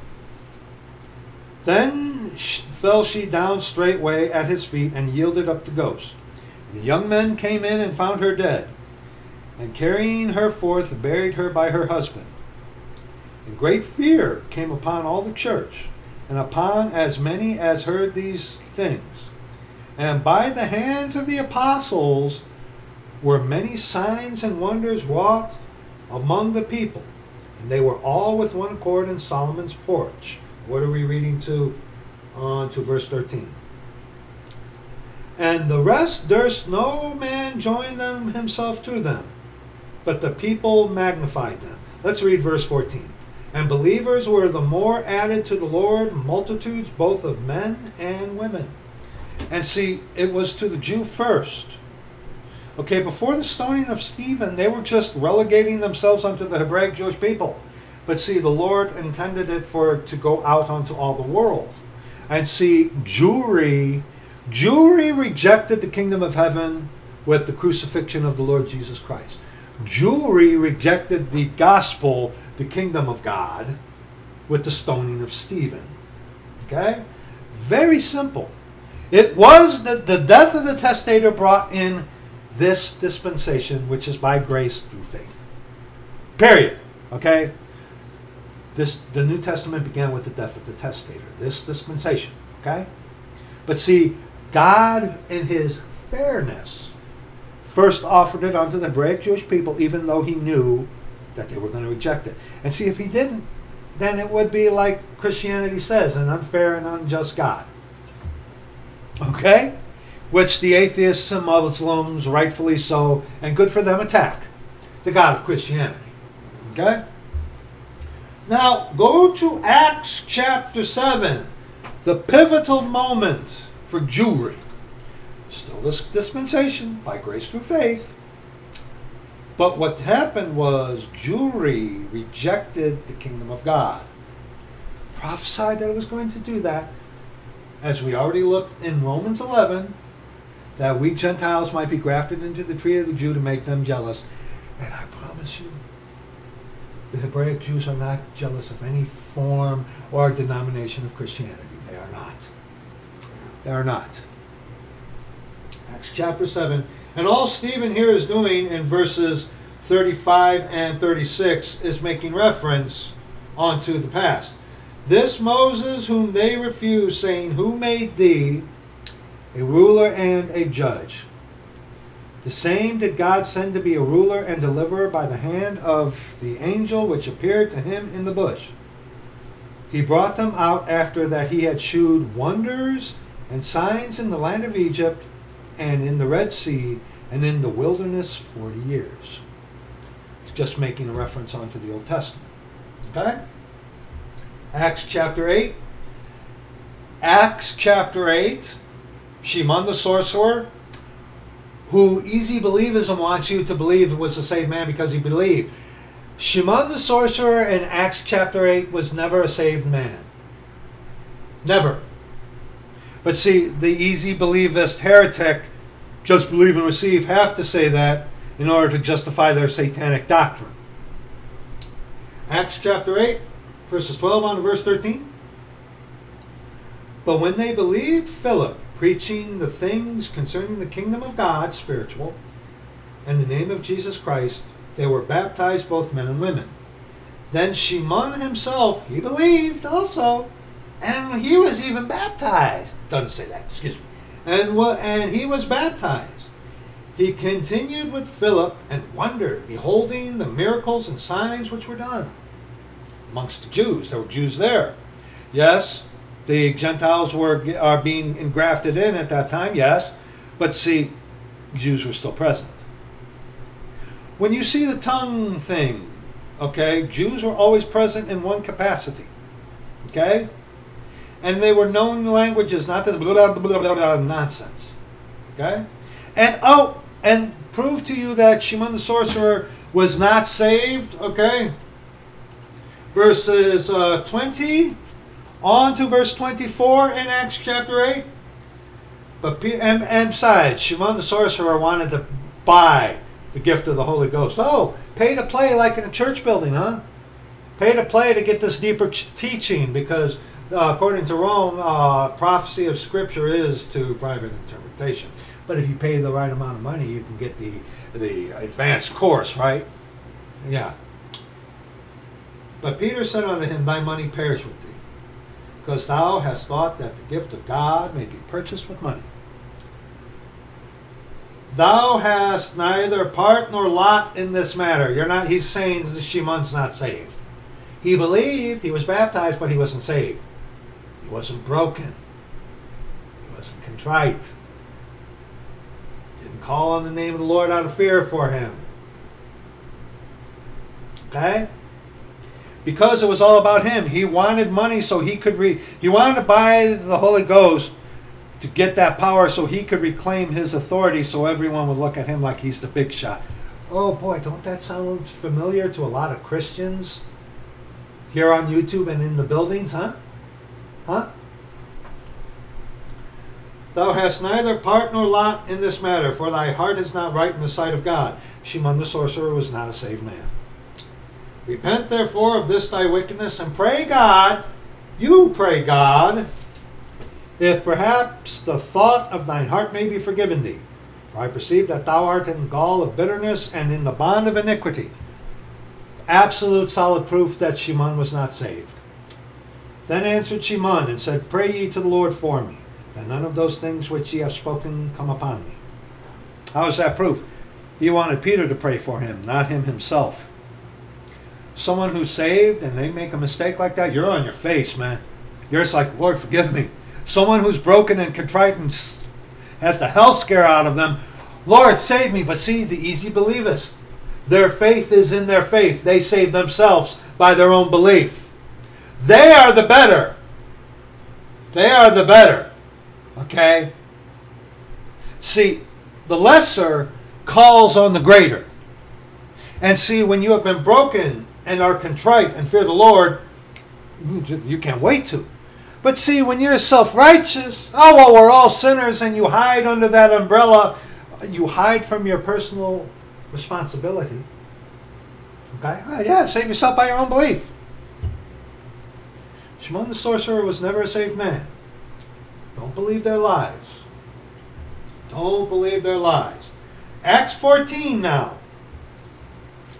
Then fell she down straightway at his feet, and yielded up the ghost. And the young men came in and found her dead, and carrying her forth, buried her by her husband. And great fear came upon all the church, and upon as many as heard these things. And by the hands of the apostles were many signs and wonders wrought among the people, and they were all with one accord in Solomon's porch. What are we reading to? On to verse thirteen. And the rest durst no man join them himself to them, but the people magnified them. Let's read verse fourteen. And believers were the more added to the Lord, multitudes both of men and women. And see, it was to the Jew first. Okay, before the stoning of Stephen, they were just relegating themselves unto the Hebraic Jewish people. But see, the Lord intended it for to go out unto all the world. And see, Jewry, Jewry rejected the kingdom of heaven with the crucifixion of the Lord Jesus Christ. Jewry rejected the gospel, the kingdom of God, with the stoning of Stephen. Okay? Very simple. It was that the death of the testator brought in this dispensation, which is by grace through faith. Period. Okay? This, the New Testament began with the death of the testator, this dispensation, okay? But see, God in his fairness first offered it unto the Hebraic Jewish people, even though he knew that they were going to reject it. And see, if he didn't, then it would be like Christianity says, an unfair and unjust God, okay? Which the atheists and Muslims, rightfully so, and good for them, attack the God of Christianity, okay? Now, go to Acts chapter seven, the pivotal moment for Jewry. Still this dispensation, by grace through faith. But what happened was Jewry rejected the kingdom of God. Prophesied that it was going to do that, as we already looked in Romans eleven, that we Gentiles might be grafted into the tree of the Jew to make them jealous. And I promise you, the Hebraic Jews are not jealous of any form or denomination of Christianity. They are not. They are not. Acts chapter seven. And all Stephen here is doing in verses thirty-five and thirty-six is making reference unto the past. This Moses whom they refuse, saying, who made thee a ruler and a judge? The same did God send to be a ruler and deliverer by the hand of the angel which appeared to him in the bush. He brought them out after that he had shewed wonders and signs in the land of Egypt and in the Red Sea and in the wilderness forty years. It's just making a reference onto the Old Testament. Okay? Acts chapter eight. Acts chapter eight. Shimon the sorcerer, who easy believism wants you to believe was the saved man because he believed. Shimon the sorcerer in Acts chapter eight was never a saved man. Never. But see, the easy believist heretic, just believe and receive, have to say that in order to justify their satanic doctrine. Acts chapter eight, verses twelve on to verse thirteen. But when they believed Philip, preaching the things concerning the kingdom of God, spiritual, and the name of Jesus Christ. They were baptized, both men and women. Then Shimon himself, he believed also, and he was even baptized. Doesn't say that, excuse me. And, and he was baptized. He continued with Philip and wondered, beholding the miracles and signs which were done amongst the Jews. There were Jews there. Yes, the Gentiles were are being engrafted in at that time, yes. But see, Jews were still present. When you see the tongue thing, okay, Jews were always present in one capacity, okay? And they were known languages, not this blah, blah, blah, blah, blah, nonsense, okay? And, oh, and prove to you that Shimon the sorcerer was not saved, okay? Verses uh, twenty, on to verse twenty-four in Acts chapter eight. But, and, and besides, Shimon the sorcerer wanted to buy the gift of the Holy Ghost. Oh, pay to play like in a church building, huh? Pay to play to get this deeper teaching, because uh, according to Rome, uh, prophecy of Scripture is to private interpretation. But if you pay the right amount of money, you can get the, the advanced course, right? Yeah. But Peter said unto him, thy money perish with thee, because thou hast thought that the gift of God may be purchased with money. Thou hast neither part nor lot in this matter. You're not, he's saying that Shimon's not saved. He believed, he was baptized, but he wasn't saved. He wasn't broken. He wasn't contrite. Didn't call on the name of the Lord out of fear for him. Okay? Because it was all about him. He wanted money so he could re he wanted to buy the Holy Ghost, to get that power so he could reclaim his authority, so everyone would look at him like he's the big shot. Oh boy, don't that sound familiar to a lot of Christians here on YouTube and in the buildings, huh? Huh? Thou hast neither part nor lot in this matter, for thy heart is not right in the sight of God. Shimon the sorcerer was not a saved man. Repent therefore of this thy wickedness, and pray God, you pray God, if perhaps the thought of thine heart may be forgiven thee. For I perceive that thou art in the gall of bitterness and in the bond of iniquity. Absolute solid proof that Shimon was not saved. Then answered Shimon and said, pray ye to the Lord for me, that none of those things which ye have spoken come upon me. How is that proof? He wanted Peter to pray for him, not him himself. Someone who's saved and they make a mistake like that, you're on your face, man. You're just like, Lord, forgive me. Someone who's broken and contrite and has the hell scare out of them. Lord, save me. But see, the easy believest. Their faith is in their faith. They save themselves by their own belief. They are the better. They are the better. Okay? See, the lesser calls on the greater. And see, when you have been broken and are contrite and fear the Lord, you can't wait to. But see, when you're self-righteous, oh, well, we're all sinners, and you hide under that umbrella, you hide from your personal responsibility. Okay? Well, yeah, save yourself by your own belief. Shimon the sorcerer was never a saved man. Don't believe their lies. Don't believe their lies. Acts fourteen now.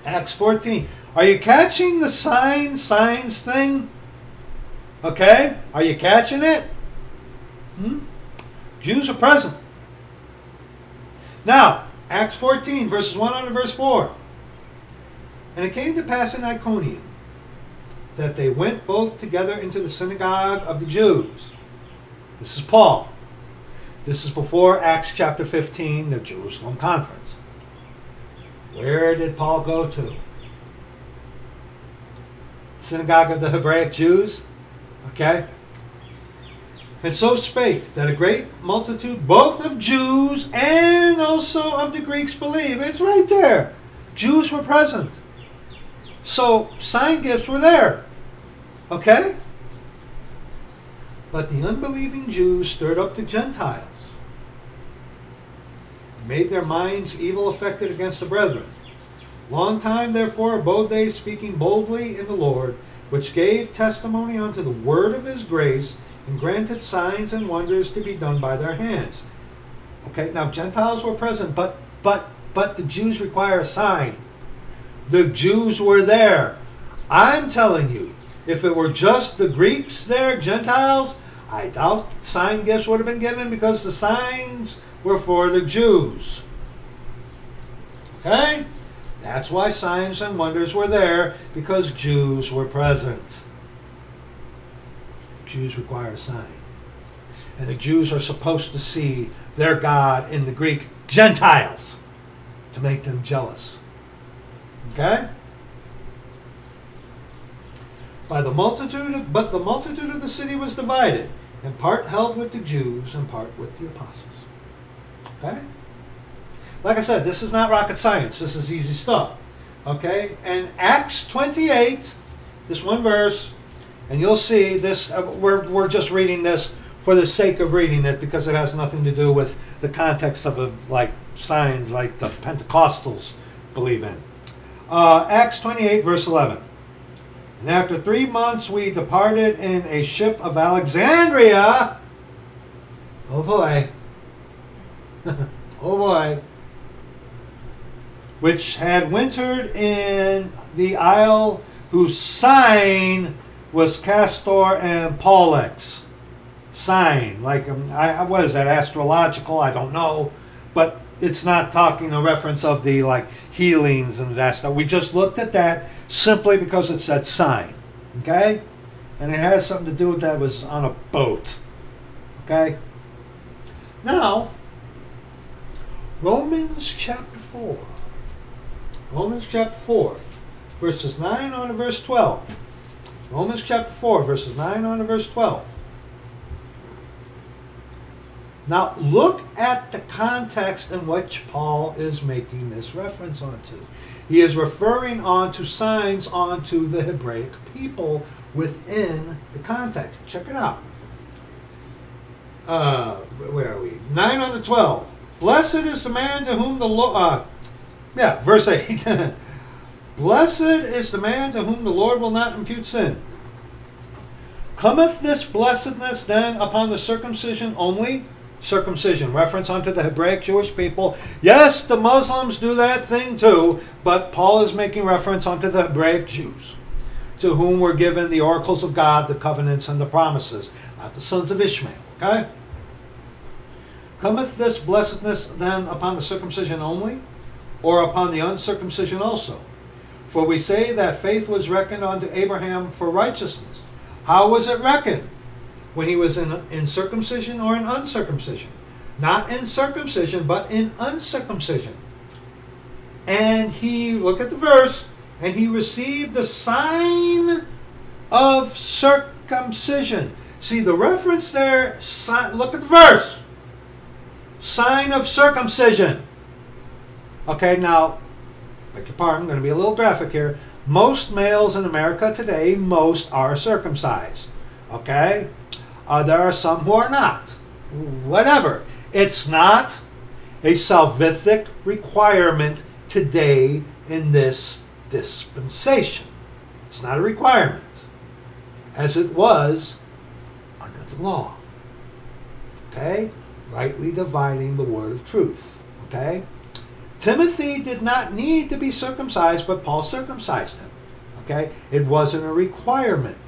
Acts fourteen. Are you catching the sign, signs thing? Okay? Are you catching it? Hmm? Jews are present. Now, Acts fourteen, verses one on to verse four. And it came to pass in Iconium that they went both together into the synagogue of the Jews. This is Paul. This is before Acts chapter fifteen, the Jerusalem conference. Where did Paul go to? Synagogue of the Hebraic Jews? Okay? And so spake that a great multitude, both of Jews and also of the Greeks, believe. It's right there. Jews were present. So sign gifts were there. Okay? But the unbelieving Jews stirred up the Gentiles and made their minds evil affected against the brethren. Long time therefore abode they, speaking boldly in the Lord, which gave testimony unto the word of his grace, and granted signs and wonders to be done by their hands. Okay, now Gentiles were present, but but but the Jews require a sign. The Jews were there. I'm telling you, if it were just the Greeks there, Gentiles, I doubt sign gifts would have been given, because the signs were for the Jews. Okay? That's why signs and wonders were there, because Jews were present. Jews require a sign. And the Jews are supposed to see their God in the Greek Gentiles to make them jealous. Okay? By the multitude of, but the multitude of the city was divided, and part held with the Jews and part with the apostles. Okay? Like I said, this is not rocket science. This is easy stuff. Okay? And Acts twenty-eight, this one verse, and you'll see this, uh, we're, we're just reading this for the sake of reading it, because it has nothing to do with the context of a, like signs like the Pentecostals believe in. Uh, Acts twenty-eight, verse eleven. And after three months we departed in a ship of Alexandria. Oh boy. Oh boy. Which had wintered in the isle, whose sign was Castor and Pollux. Sign, like, um, I, what is that, astrological? I don't know, but it's not talking a reference of the, like, healings and that stuff. We just looked at that simply because it said sign, okay? And it has something to do with that was on a boat, okay? Now, Romans chapter four. Romans chapter four, verses nine on to verse twelve. Romans chapter four, verses nine on to verse twelve. Now, look at the context in which Paul is making this reference onto. He is referring on to signs onto the Hebraic people within the context. Check it out. Uh, where are we? nine on the twelve. Blessed is the man to whom the Lord... Uh, yeah, verse eight. Blessed is the man to whom the Lord will not impute sin. Cometh this blessedness then upon the circumcision only? Circumcision, reference unto the Hebraic Jewish people. Yes, the Muslims do that thing too, but Paul is making reference unto the Hebraic Jews, to whom were given the oracles of God, the covenants, and the promises, not the sons of Ishmael, okay? Cometh this blessedness then upon the circumcision only, or upon the uncircumcision also? For we say that faith was reckoned unto Abraham for righteousness. How was it reckoned? When he was in, in circumcision or in uncircumcision? Not in circumcision, but in uncircumcision. And he, look at the verse, and he received the sign of circumcision. See, the reference there, sign, look at the verse. Sign of circumcision. Okay, now, beg your pardon, I'm going to be a little graphic here. Most males in America today, most are circumcised. Okay? Uh, there are some who are not. Whatever. It's not a salvific requirement today in this dispensation. It's not a requirement, as it was under the law. Okay? Rightly dividing the word of truth. Okay? Timothy did not need to be circumcised, but Paul circumcised him. Okay? It wasn't a requirement.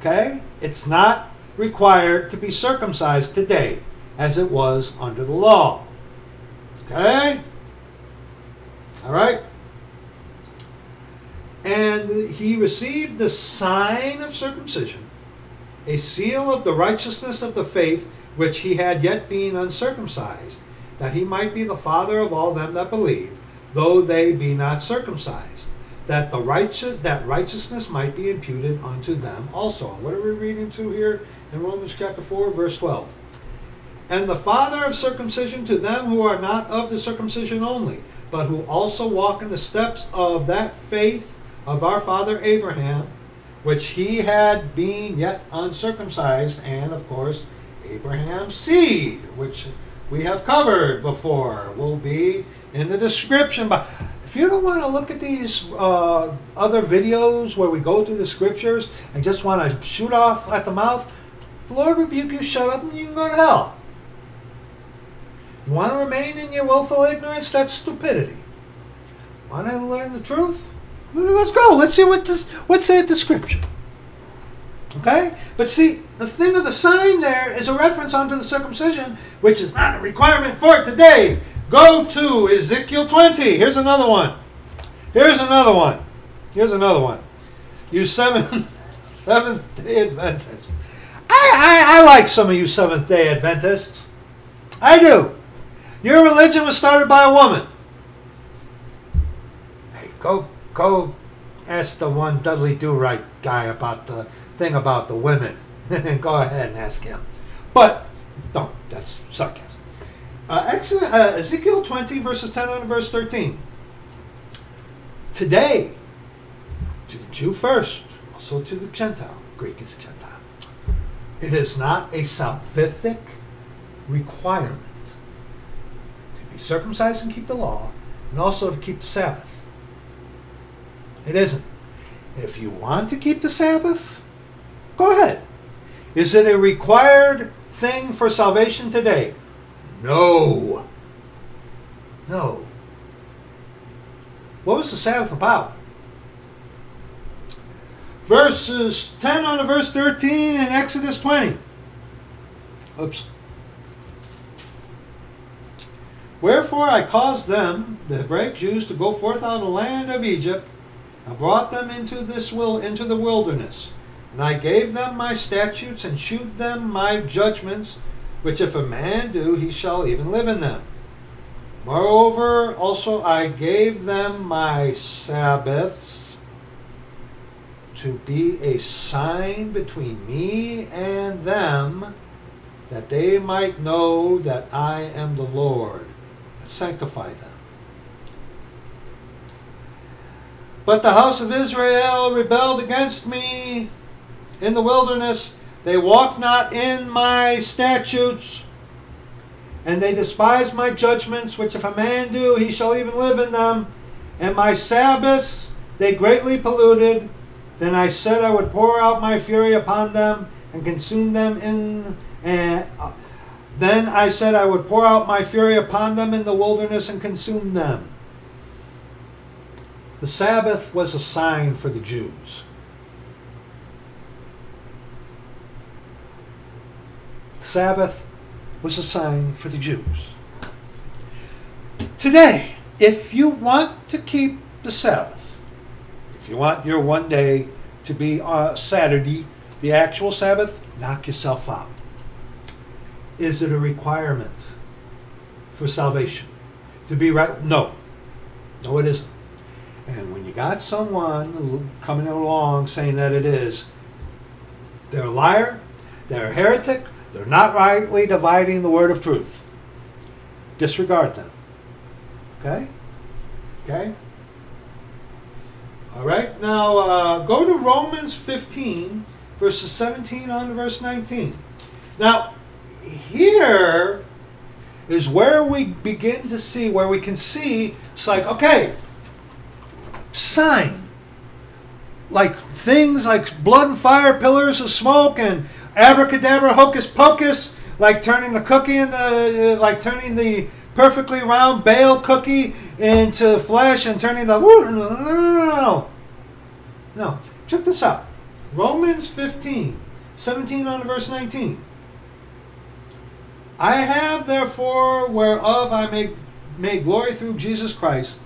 Okay? It's not required to be circumcised today, as it was under the law. Okay? All right? And he received the sign of circumcision, a seal of the righteousness of the faith, which he had yet being uncircumcised, that he might be the father of all them that believe, though they be not circumcised, that the righteous that righteousness might be imputed unto them also. What are we reading to here in Romans chapter four, verse twelve? And the father of circumcision to them who are not of the circumcision only, but who also walk in the steps of that faith of our father Abraham, which he had being yet uncircumcised, and, of course, Abraham's seed, which we have covered before, will be in the description box. If you don't want to look at these uh, other videos where we go through the scriptures and just want to shoot off at the mouth, The Lord rebuke you, shut up, and you can go to hell. You want to remain in your willful ignorance? That's stupidity. Want to learn the truth? Let's go. Let's see what this, what's in the scripture. Okay? But see, the thing of the sign there is a reference onto the circumcision, which is not a requirement for today. Go to Ezekiel twenty. Here's another one. Here's another one. Here's another one. You seventh, Seventh-day Adventists. I, I, I like some of you Seventh-day Adventists. I do. Your religion was started by a woman. Hey, go, go ask the one Dudley Do-Right guy about the thing about the women. Go ahead and ask him. But, don't. That's sarcasm. Uh, Exodus, uh, Ezekiel twenty, verses ten on verse thirteen. Today, to the Jew first, also to the Gentile. Greek is Gentile. It is not a salvific requirement to be circumcised and keep the law, and also to keep the Sabbath. It isn't. If you want to keep the Sabbath, go ahead. Is it a required thing for salvation today? No. No. What was the Sabbath about? Verses ten on to verse thirteen in Exodus twenty. Oops. Wherefore I caused them, the Hebraic Jews, to go forth out of the land of Egypt, and brought them into this will into the wilderness. And I gave them my statutes, and shewed them my judgments, which if a man do, he shall even live in them. Moreover, also I gave them my Sabbaths, to be a sign between me and them, that they might know that I am the Lord. Sanctify them. But the house of Israel rebelled against me in the wilderness. They walked not in my statutes, and they despised my judgments, which if a man do, he shall even live in them. And my Sabbaths they greatly polluted. Then I said I would pour out my fury upon them, and consume them in... And, uh, Then I said I would pour out my fury upon them in the wilderness and consume them. The Sabbath was a sign for the Jews. The Sabbath was a sign for the Jews. Today, if you want to keep the Sabbath, if you want your one day to be uh, Saturday, the actual Sabbath, knock yourself out. Is it a requirement for salvation to be right? No. No, it isn't. And when you got someone coming along saying that it is, they're a liar, they're a heretic, they're not rightly dividing the word of truth. Disregard them. Okay? Okay? All right. Now, uh, go to Romans fifteen, verses seventeen on to verse nineteen. Now, here is where we begin to see, where we can see, it's like, okay, sign. Like things like blood and fire, pillars of smoke, and abracadabra, hocus pocus, like turning the cookie in the, like turning the perfectly round bale cookie into flesh and turning the, no, no, no, no, no. Check this out. Romans fifteen, seventeen on to verse nineteen. I have, therefore, whereof I may, may glory through Jesus Christ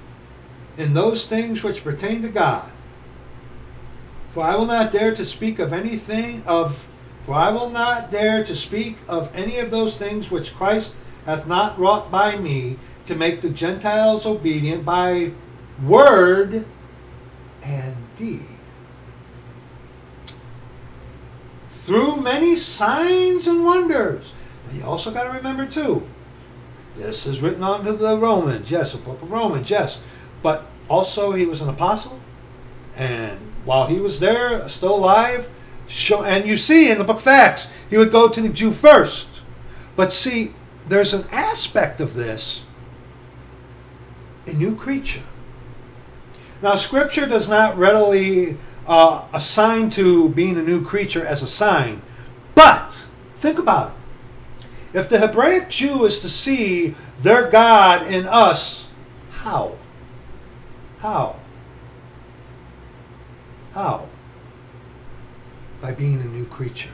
in those things which pertain to God. For I will not dare to speak of anything of, for I will not dare to speak of any of those things which Christ hath not wrought by me to make the Gentiles obedient by word and deed. Through many signs and wonders. You also got to remember, too, this is written onto the Romans, yes, the book of Romans, yes. But also he was an apostle, and while he was there, still alive, show, and you see in the book of Acts, he would go to the Jew first. But see, there's an aspect of this, a new creature. Now, Scripture does not readily uh, assign to being a new creature as a sign, but Think about it. If the Hebraic Jew is to see their God in us, how? How? How? By being a new creature.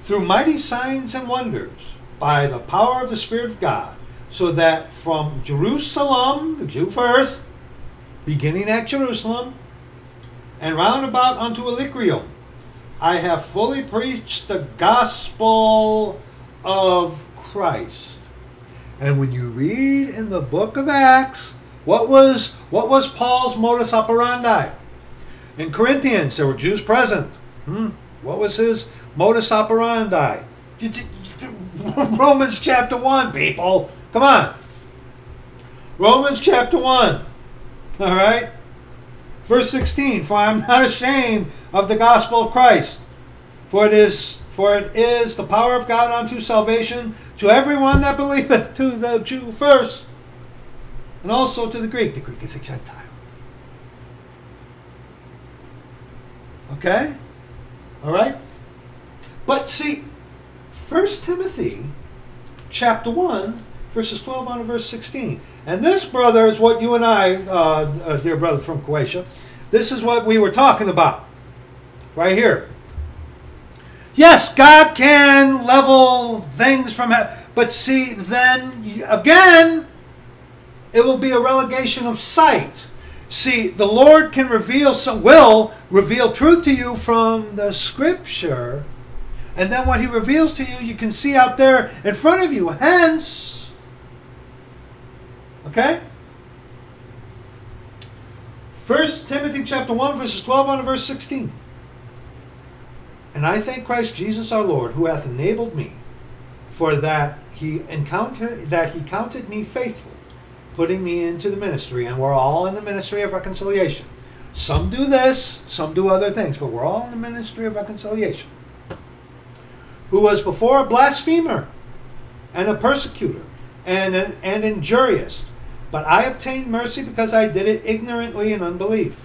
Through mighty signs and wonders, by the power of the Spirit of God, so that from Jerusalem, the Jew first, beginning at Jerusalem, and round about unto Illyricum, I have fully preached the gospel of Christ. And when you read in the book of Acts, what was, what was Paul's modus operandi? In Corinthians, there were Jews present. Hmm? What was his modus operandi? Romans chapter one, people. Come on. Romans chapter one. All right? Verse sixteen, for I am not ashamed of the gospel of Christ, for it is for it is the power of God unto salvation to everyone that believeth, to the Jew first, and also to the Greek. The Greek is a Gentile. Okay? All right? But see, First Timothy chapter one, verses twelve on to verse sixteen. And this, brother, is what you and I, uh, dear brother from Croatia, this is what we were talking about right here. Yes, God can level things from heaven. But see, then, again, it will be a relegation of sight. See, the Lord can reveal some, will reveal truth to you from the Scripture. And then what he reveals to you, you can see out there in front of you. Hence, okay? First Timothy chapter one, verses twelve on to verse sixteen. And I thank Christ Jesus our Lord, who hath enabled me, for that he encountered that he counted me faithful, putting me into the ministry. And we're all in the ministry of reconciliation. Some do this, some do other things, but we're all in the ministry of reconciliation. Who was before a blasphemer and a persecutor, And, and injurious, but I obtained mercy because I did it ignorantly in unbelief.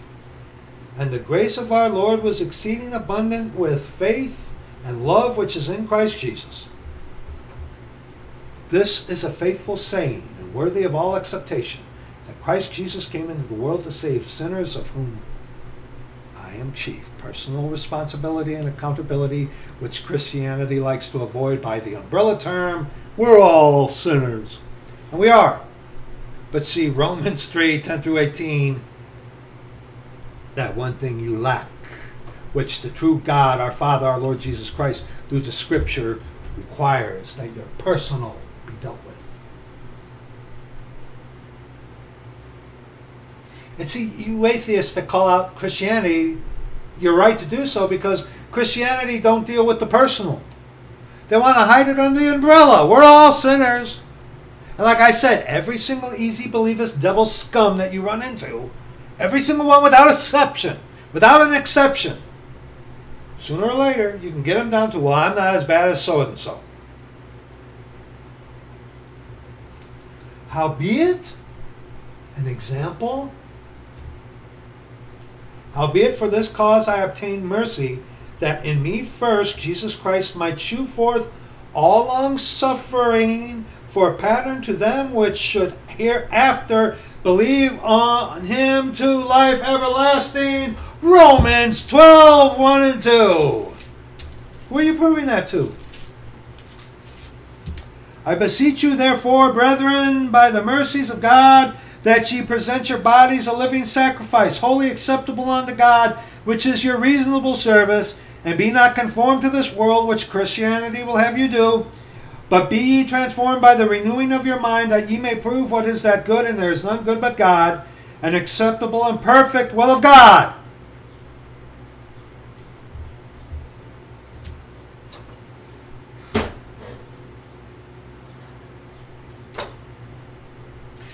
And the grace of our Lord was exceeding abundant with faith and love which is in Christ Jesus. This is a faithful saying and worthy of all acceptation, that Christ Jesus came into the world to save sinners, of whom I am chief. Personal responsibility and accountability, which Christianity likes to avoid by the umbrella term, we're all sinners. And we are. But see, Romans three, ten through eighteen, that one thing you lack, which the true God, our Father, our Lord Jesus Christ, through the Scripture requires, that your personal be dealt with. And see, you atheists that call out Christianity, you're right to do so, because Christianity don't deal with the personal. They want to hide it under the umbrella. We're all sinners. And like I said, every single easy believers, devil scum that you run into, every single one without exception, without an exception, sooner or later, you can get them down to, well, I'm not as bad as so-and-so. Howbeit, an example, howbeit for this cause I obtained mercy, that in me first Jesus Christ might shew forth all long-suffering for a pattern to them which should hereafter believe on him to life everlasting. Romans twelve, one and two. Who are you proving that to? I beseech you therefore, brethren, by the mercies of God, that ye present your bodies a living sacrifice, wholly acceptable unto God, which is your reasonable service. And be not conformed to this world, which Christianity will have you do, but be ye transformed by the renewing of your mind, that ye may prove what is that good, and there is none good but God, an acceptable and perfect will of God.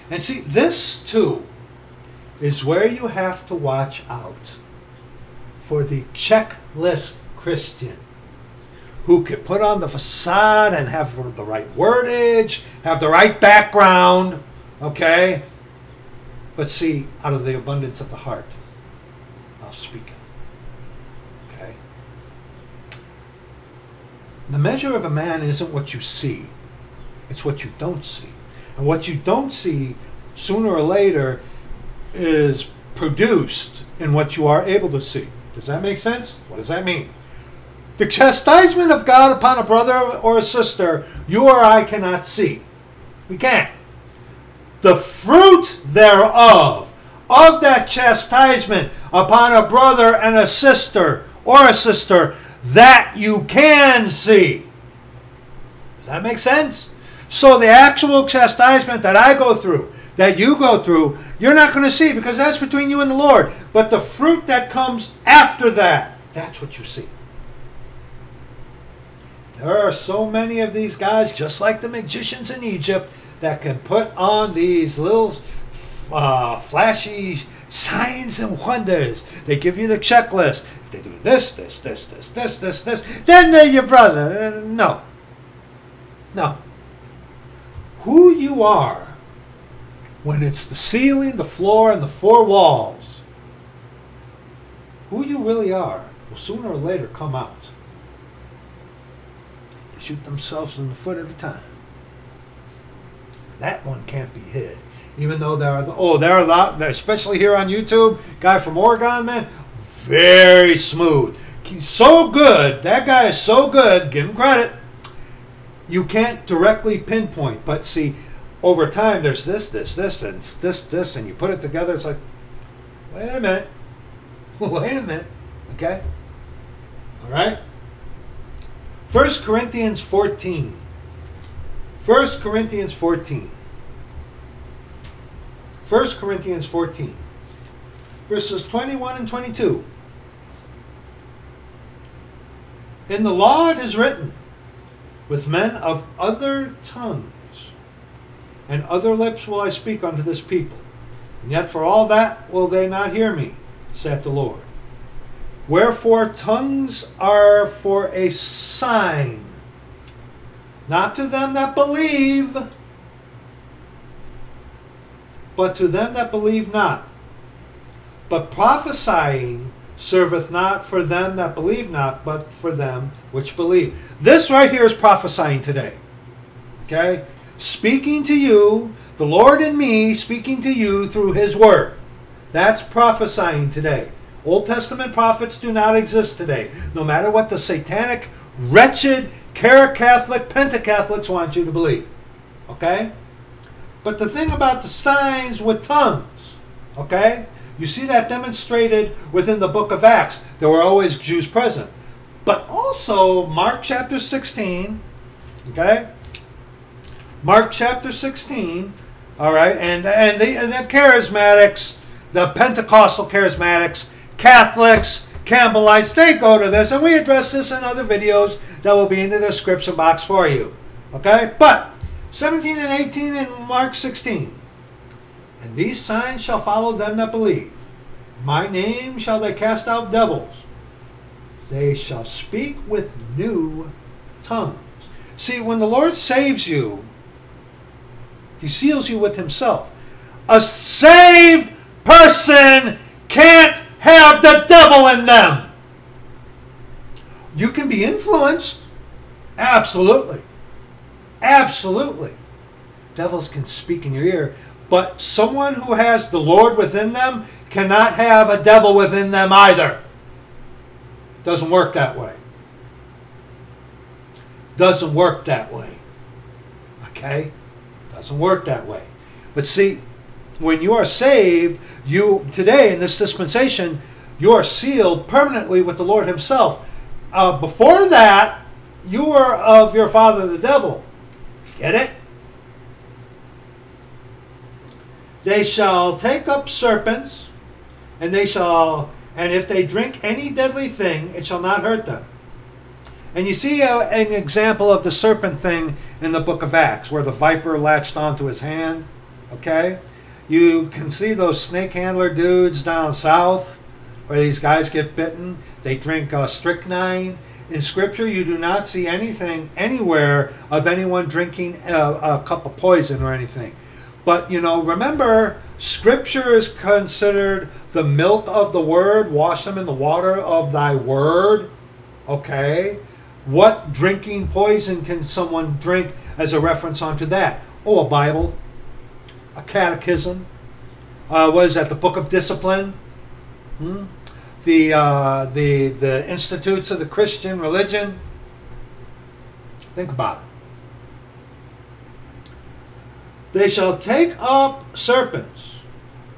And see, this too is where you have to watch out for the checklist Christian who can put on the facade and have the right wordage, have the right background, okay? But see, out of the abundance of the heart, I'll speak it. The measure of a man isn't what you see. It's what you don't see. And what you don't see, sooner or later, is produced in what you are able to see. Does that make sense? What does that mean? The chastisement of God upon a brother or a sister, you or I cannot see. We can't. The fruit thereof, of that chastisement upon a brother and a sister or a sister, that you can see. Does that make sense? So the actual chastisement that I go through, that you go through, you're not going to see, because that's between you and the Lord. But the fruit that comes after that, that's what you see. There are so many of these guys, just like the magicians in Egypt, that can put on these little uh, flashy signs and wonders. They give you the checklist. If they do this, this, this, this, this, this, this, then they're your brother. No. No. Who you are, when it's the ceiling, the floor, and the four walls, who you really are will sooner or later come out. They shoot themselves in the foot every time. That one can't be hid. Even though there are, oh, there are a lot, especially here on YouTube, guy from Oregon, man, very smooth. He's so good. That guy is so good. Give him credit. You can't directly pinpoint, but see, over time, there's this, this, this, and this, this, and you put it together, it's like, wait a minute. Wait a minute. Okay? All right? First Corinthians fourteen. First Corinthians fourteen. First Corinthians fourteen. Verses twenty-one and twenty-two. In the law it is written, with men of other tongues and other lips will I speak unto this people, and yet for all that will they not hear me, saith the Lord. Wherefore tongues are for a sign, not to them that believe, but to them that believe not. But prophesying serveth not for them that believe not, but for them which believe. This right here is prophesying today. Okay? Speaking to you, the Lord and me speaking to you through his word. That's prophesying today. Old Testament prophets do not exist today. No matter what the satanic, wretched, Cara-Catholic, Penta-Catholics want you to believe. Okay? But the thing about the signs with tongues, okay? You see that demonstrated within the book of Acts. There were always Jews present. But also, Mark chapter sixteen, okay? Mark chapter sixteen, all right? And, and, the, and the charismatics, the Pentecostal charismatics, Catholics, Campbellites, they go to this. And we address this in other videos that will be in the description box for you, okay? But seventeen and eighteen in Mark sixteen. And these signs shall follow them that believe. My name shall they cast out devils. They shall speak with new tongues. See, when the Lord saves you, he seals you with himself. A saved person can't have the devil in them. You can be influenced. Absolutely. Absolutely. Devils can speak in your ear. But someone who has the Lord within them cannot have a devil within them either. Doesn't work that way. Doesn't work that way. Okay? Doesn't work that way. But see, when you are saved, you today in this dispensation, you are sealed permanently with the Lord himself. Uh, before that, you were of your father the devil. Get it? They shall take up serpents, and they shall, and if they drink any deadly thing, it shall not hurt them. And you see a, an example of the serpent thing in the book of Acts, where the viper latched onto his hand. Okay? You can see those snake handler dudes down south, where these guys get bitten. They drink uh, strychnine. In Scripture, you do not see anything anywhere of anyone drinking a, a cup of poison or anything. But, you know, remember, Scripture is considered the milk of the Word. Wash them in the water of thy Word. Okay? What drinking poison can someone drink as a reference onto that? Oh, a Bible, a catechism, uh, what is that, the Book of Discipline, hmm? the, uh, the, the Institutes of the Christian Religion. Think about it. They shall take up serpents.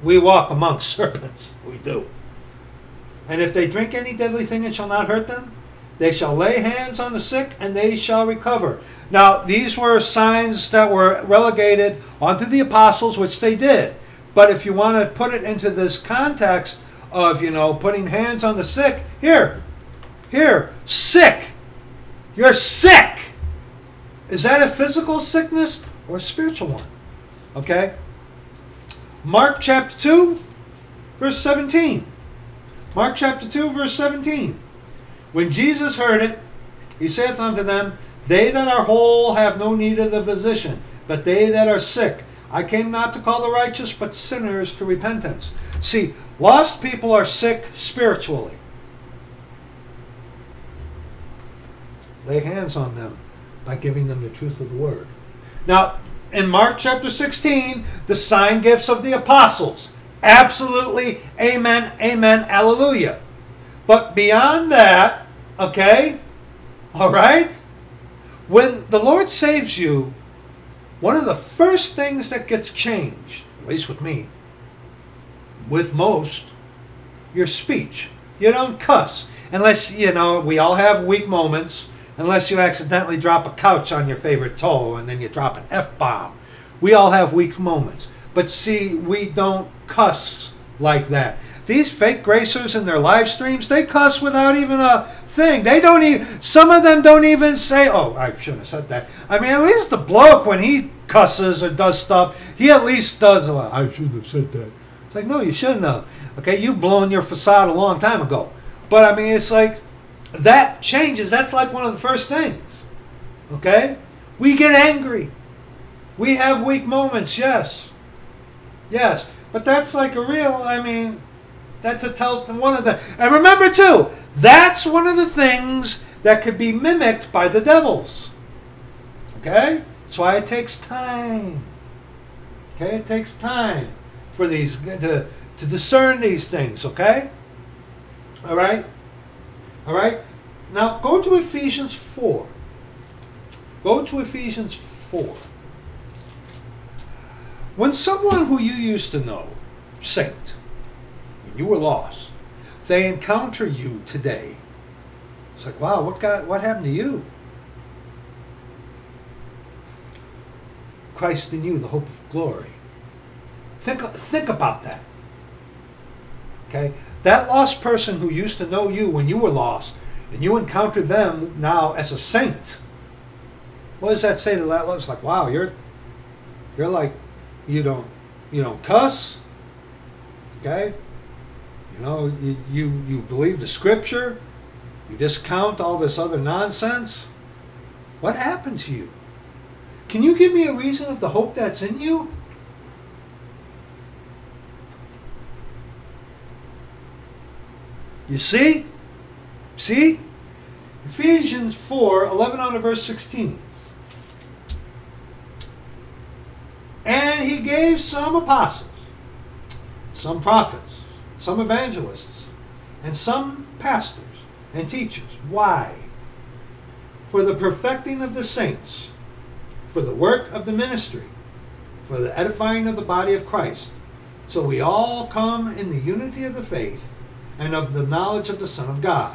We walk amongst serpents, we do. And if they drink any deadly thing, it shall not hurt them. They shall lay hands on the sick, and they shall recover. Now, these were signs that were relegated onto the apostles, which they did. But if you want to put it into this context of, you know, putting hands on the sick, here, here, sick. You're sick. Is that a physical sickness or a spiritual one? Okay? Mark chapter two, verse seventeen. Mark chapter two, verse seventeen. When Jesus heard it, he saith unto them, They that are whole have no need of the physician, but they that are sick. I came not to call the righteous, but sinners to repentance. See, lost people are sick spiritually. Lay hands on them by giving them the truth of the word. Now, in Mark chapter sixteen, the sign gifts of the apostles. Absolutely, amen, amen, hallelujah. But beyond that, okay, all right, when the Lord saves you, one of the first things that gets changed, at least with me, with most, your speech. You don't cuss. Unless, you know, we all have weak moments, unless you accidentally drop a couch on your favorite toe and then you drop an F-bomb. We all have weak moments. But see, we don't cuss like that. These fake gracers in their live streams, they cuss without even a thing. They don't even, some of them don't even say, oh, I shouldn't have said that. I mean, at least the bloke, when he cusses or does stuff, he at least does, well, I shouldn't have said that. It's like, no, you shouldn't have. Okay, you've blown your facade a long time ago. But I mean, it's like, that changes. That's like one of the first things. Okay? We get angry. We have weak moments, yes. Yes. But that's like a real, I mean... That's a tell one of the and remember too, that's one of the things that could be mimicked by the devils. Okay? That's why it takes time. Okay, it takes time for these to to discern these things, okay? Alright? Alright? Now go to Ephesians four. Go to Ephesians four. When someone who you used to know, saint, you were lost. They encounter you today. It's like, wow, what got, what happened to you? Christ in you, the hope of glory. Think, think about that. Okay? That lost person who used to know you when you were lost, and you encounter them now as a saint. What does that say to that? It's like, wow, you're, you're like, you don't, you don't cuss. Okay? You know, you, you, you believe the scripture, you discount all this other nonsense. What happened to you? Can you give me a reason of the hope that's in you? You see? See? Ephesians four, eleven on to verse sixteen. And he gave some apostles, some prophets, some evangelists, and some pastors and teachers. Why? For the perfecting of the saints, for the work of the ministry, for the edifying of the body of Christ, so we all come in the unity of the faith and of the knowledge of the Son of God,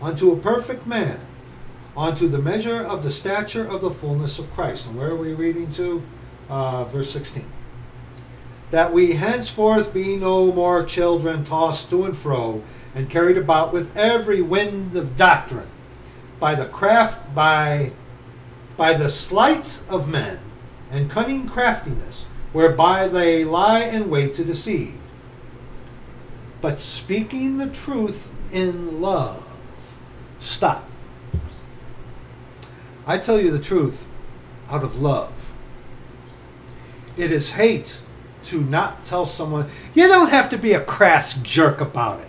unto a perfect man, unto the measure of the stature of the fullness of Christ. And where are we reading to? Uh, verse sixteen. That we henceforth be no more children tossed to and fro and carried about with every wind of doctrine, by the craft, by, by the sleight of men and cunning craftiness, whereby they lie in wait to deceive. But speaking the truth in love. Stop. I tell you the truth out of love. It is hate to not tell someone. You don't have to be a crass jerk about it.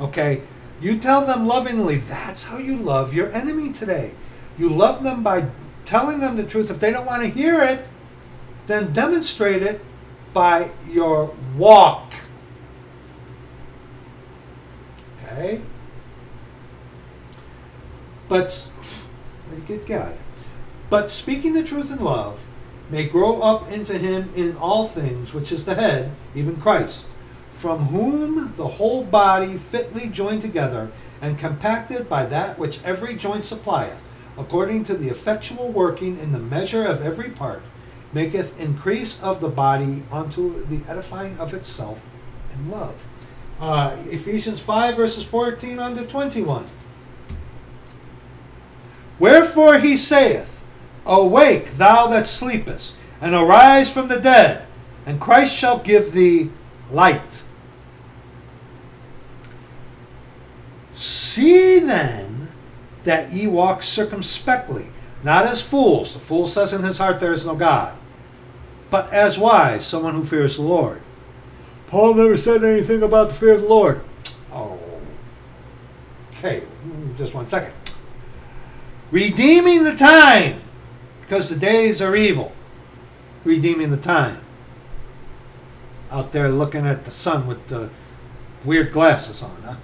Okay? You tell them lovingly. That's how you love your enemy today. You love them by telling them the truth. If they don't want to hear it, then demonstrate it by your walk. Okay? But, get God. But speaking the truth in love may grow up into him in all things, which is the head, even Christ, from whom the whole body fitly joined together and compacted by that which every joint supplieth, according to the effectual working in the measure of every part, maketh increase of the body unto the edifying of itself in love. Uh, Ephesians five, verses fourteen unto twenty-one. Wherefore he saith, Awake, thou that sleepest, and arise from the dead, and Christ shall give thee light. See then that ye walk circumspectly, not as fools. The fool says in his heart there is no God. But as wise, someone who fears the Lord. Paul never said anything about the fear of the Lord. Oh. Okay, just one second. Redeeming the time, because the days are evil. Redeeming the time. Out there looking at the sun with the weird glasses on, huh?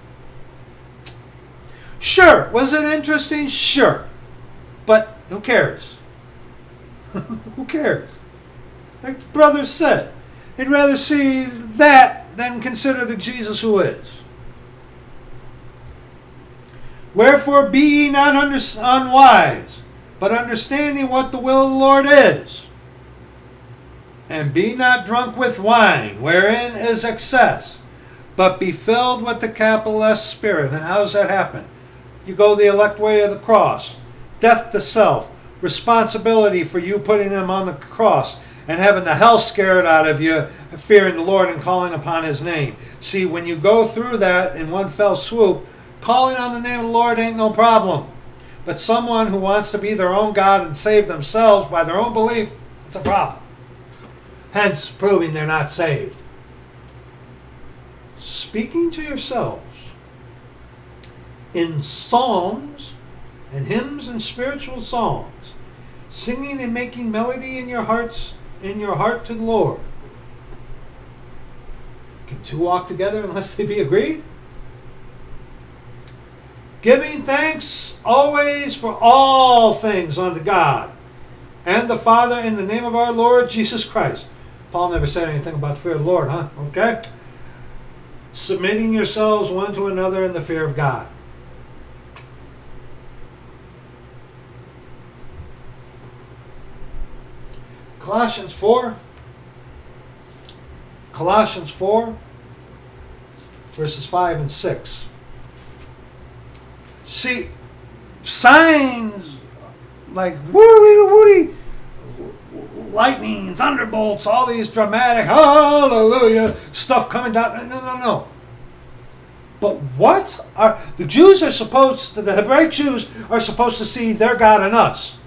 Sure, was it interesting? Sure. But who cares? Who cares? Like the brother said, he'd rather see that than consider the Jesus who is. Wherefore be ye not unwise, but understanding what the will of the Lord is. And be not drunk with wine, wherein is excess, but be filled with the capital S Spirit. And how does that happen? You go the elect way of the cross. Death to self. Responsibility for you putting them on the cross and having the hell scared out of you, fearing the Lord and calling upon his name. See, when you go through that in one fell swoop, calling on the name of the Lord ain't no problem. But someone who wants to be their own God and save themselves by their own belief, it's a problem. Hence, proving they're not saved. Speaking to yourselves in psalms and hymns and spiritual songs, singing and making melody in your hearts, in your heart to the Lord. Can two walk together unless they be agreed? Giving thanks always for all things unto God and the Father in the name of our Lord Jesus Christ. Paul never said anything about the fear of the Lord, huh? Okay. Submitting yourselves one to another in the fear of God. Colossians four. Colossians four, verses five and six. See, signs like woody, woody, lightning, thunderbolts, all these dramatic hallelujah stuff coming down. No, no, no. But what are the Jews are supposed to, the Hebraic Jews are supposed to see their God in us.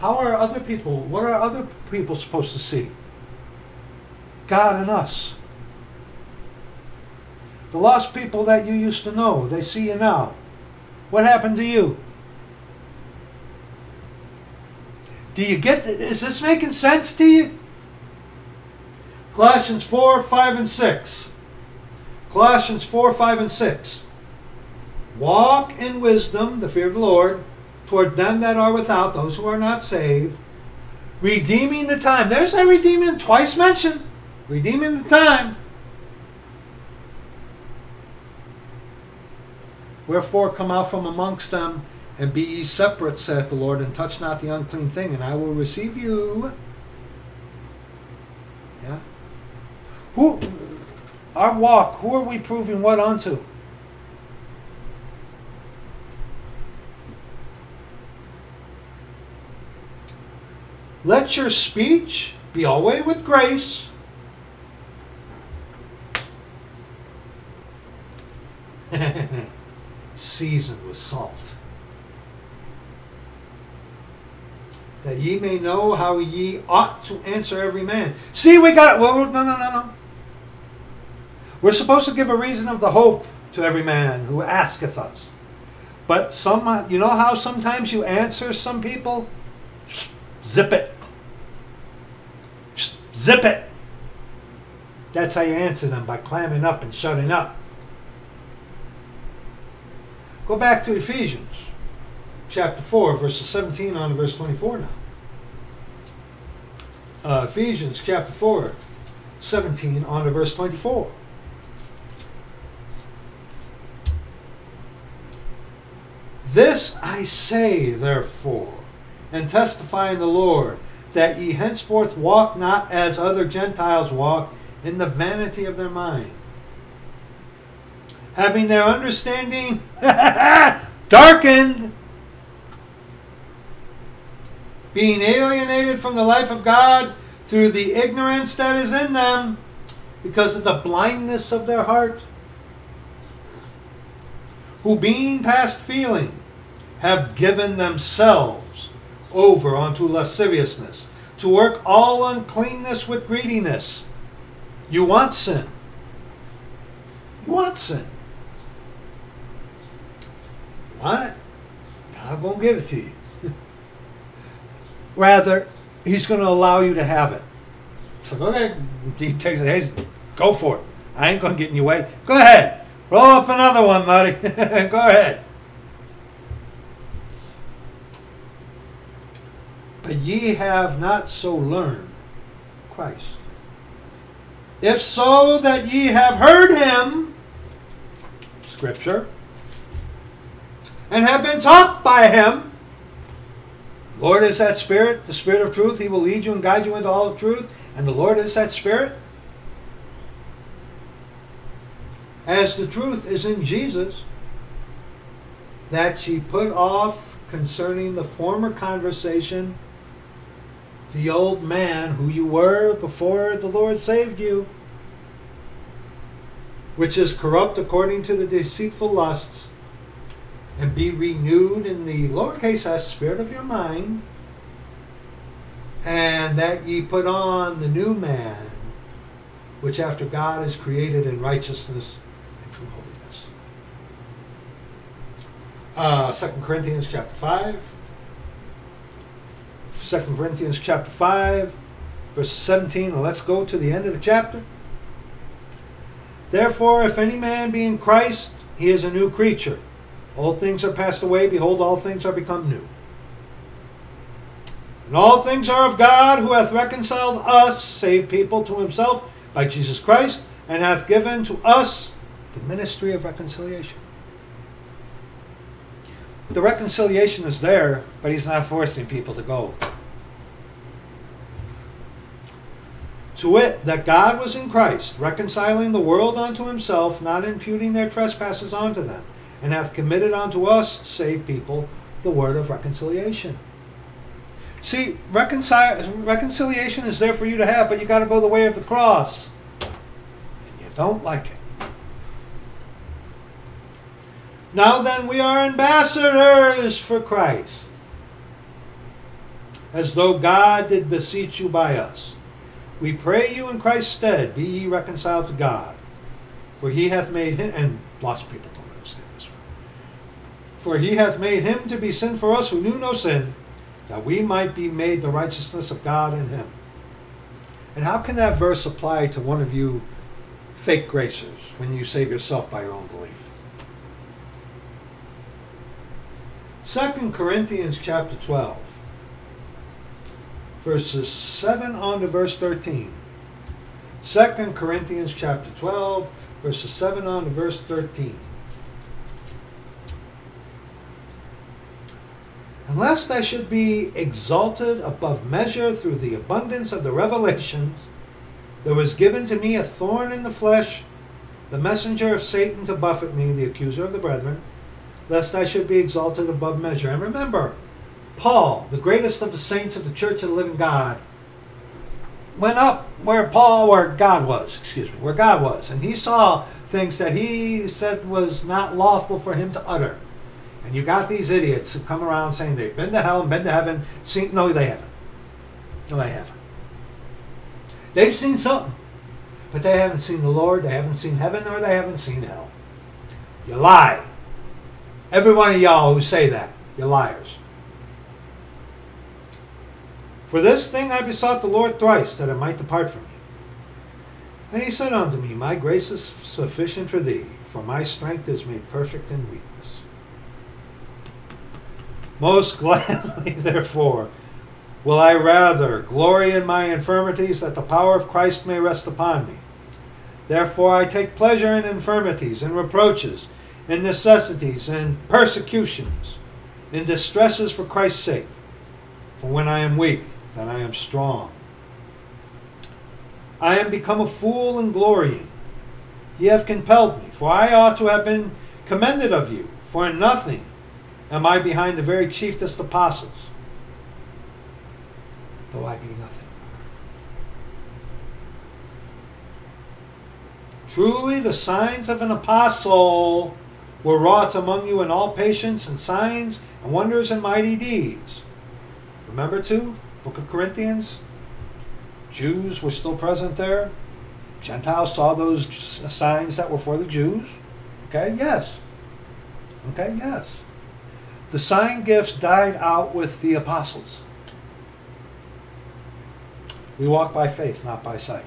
How are other people, what are other people supposed to see? God in us. The lost people that you used to know, they see you now. What happened to you? Do you get, is this making sense to you? Colossians four, five and six. Colossians four, five and six. Walk in wisdom, the fear of the Lord, toward them that are without, those who are not saved, redeeming the time. There's that redeeming twice mentioned. Redeeming the time. Wherefore come out from amongst them, and be ye separate, saith the Lord, and touch not the unclean thing, and I will receive you. Yeah. Who, our walk, who are we proving what unto? Let your speech be always with grace. Seasoned with salt, that ye may know how ye ought to answer every man. See, we got it. Well, no, no, no, no. We're supposed to give a reason of the hope to every man who asketh us. But some, you know how sometimes you answer some people? Zip it. Zip it. That's how you answer them, by clamming up and shutting up. Go back to Ephesians chapter four, verses seventeen on to verse twenty-four now. Uh, Ephesians chapter four, seventeen on to verse twenty-four. This I say, therefore, and testify in the Lord, that ye henceforth walk not as other Gentiles walk, in the vanity of their mind, having their understanding darkened, being alienated from the life of God through the ignorance that is in them, because of the blindness of their heart, who being past feeling have given themselves over unto lasciviousness, to work all uncleanness with greediness. You want sin. You want sin. You want it? God won't give it to you. Rather, he's going to allow you to have it. It's like, okay, he takes it, hey, go for it. I ain't going to get in your way. Go ahead. Roll up another one, buddy. Go ahead. But ye have not so learned Christ. If so that ye have heard him, Scripture, and have been taught by him, the Lord is that Spirit, the Spirit of truth. He will lead you and guide you into all the truth. And the Lord is that Spirit. As the truth is in Jesus, that ye put off concerning the former conversation the old man who you were before the Lord saved you, which is corrupt according to the deceitful lusts, and be renewed in the lowercase s spirit of your mind, and that ye put on the new man, which after God is created in righteousness and true holiness. Uh, Second Corinthians chapter five. Second Corinthians chapter five, verse seventeen, and let's go to the end of the chapter. Therefore, if any man be in Christ, he is a new creature. Old things are passed away, behold, all things are become new. And all things are of God, who hath reconciled us, save people, to himself by Jesus Christ, and hath given to us the ministry of reconciliation. The reconciliation is there, but he's not forcing people to go. To wit, that God was in Christ, reconciling the world unto himself, not imputing their trespasses unto them, and hath committed unto us, save people, the word of reconciliation. See, reconcil reconciliation is there for you to have, but you got to go the way of the cross. And you don't like it. Now then, we are ambassadors for Christ, as though God did beseech you by us. We pray you in Christ's stead, be ye reconciled to God. For he hath made him, and lost people don't understand this one. For he hath made him to be sin for us who knew no sin, that we might be made the righteousness of God in him. And how can that verse apply to one of you fake gracers when you save yourself by your own belief? Second Corinthians chapter twelve, verses seven on to verse thirteen. Second Corinthians chapter twelve, verses seven on to verse thirteen. And lest I should be exalted above measure through the abundance of the revelations, there was given to me a thorn in the flesh, the messenger of Satan to buffet me, the accuser of the brethren, lest I should be exalted above measure. And remember, Paul, the greatest of the saints of the Church of the Living God, went up where Paul, where God was, excuse me, where God was. And he saw things that he said was not lawful for him to utter. And you got these idiots who come around saying they've been to hell and been to heaven, seen, no, they haven't. No, they haven't. They've seen something, but they haven't seen the Lord, they haven't seen heaven, or they haven't seen hell. You lie. Every one of y'all who say that, you're liars. For this thing I besought the Lord thrice, that it might depart from me. And he said unto me, My grace is sufficient for thee, for my strength is made perfect in weakness. Most gladly, therefore, will I rather glory in my infirmities, that the power of Christ may rest upon me. Therefore I take pleasure in infirmities, in reproaches, in necessities, in persecutions, in distresses for Christ's sake. For when I am weak, then I am strong. I am become a fool in glorying. Ye have compelled me, for I ought to have been commended of you, for in nothing am I behind the very chiefest apostles, though I be nothing. Truly the signs of an apostle were wrought among you in all patience and signs and wonders and mighty deeds. Remember too, Book of Corinthians, Jews were still present there. Gentiles saw those signs that were for the Jews. Okay, yes. Okay, yes. The sign gifts died out with the apostles. We walk by faith, not by sight.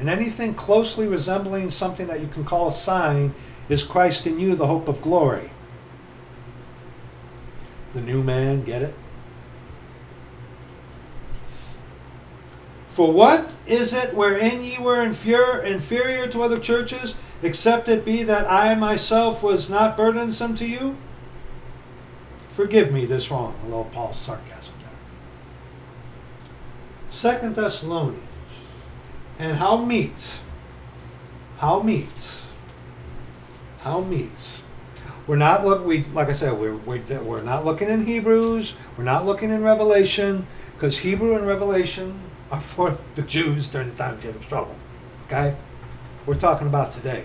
And anything closely resembling something that you can call a sign is Christ in you, the hope of glory. The new man, get it? For what is it wherein ye were inferior, inferior to other churches, except it be that I myself was not burdensome to you? Forgive me this wrong, a little Paul's sarcasm there. Second Thessalonians, and how meet, how meet, how meet. We're not look. We like I said, we're we're we're not looking in Hebrews. We're not looking in Revelation, because Hebrew and Revelation are for the Jews during the time of Jacob's trouble. Okay? We're talking about today.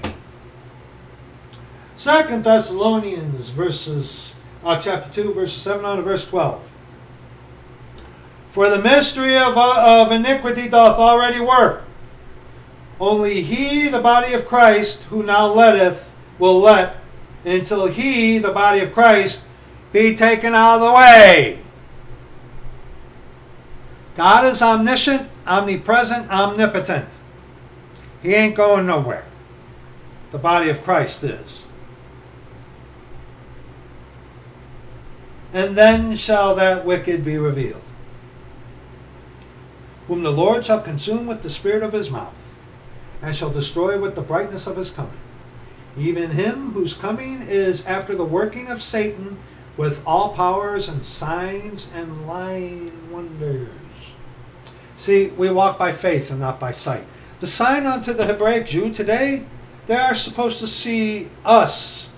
Second Thessalonians verses, uh, chapter two, verses seven on to verse twelve. For the mystery of, uh, of iniquity doth already work. Only he, the body of Christ, who now letteth, will let, until he, the body of Christ, be taken out of the way. God is omniscient, omnipresent, omnipotent. He ain't going nowhere. The body of Christ is. And then shall that wicked be revealed, whom the Lord shall consume with the spirit of his mouth, and shall destroy with the brightness of his coming, even him whose coming is after the working of Satan, with all powers and signs and lying wonders. See, we walk by faith and not by sight. The sign unto the Hebraic Jew today, they are supposed to see us,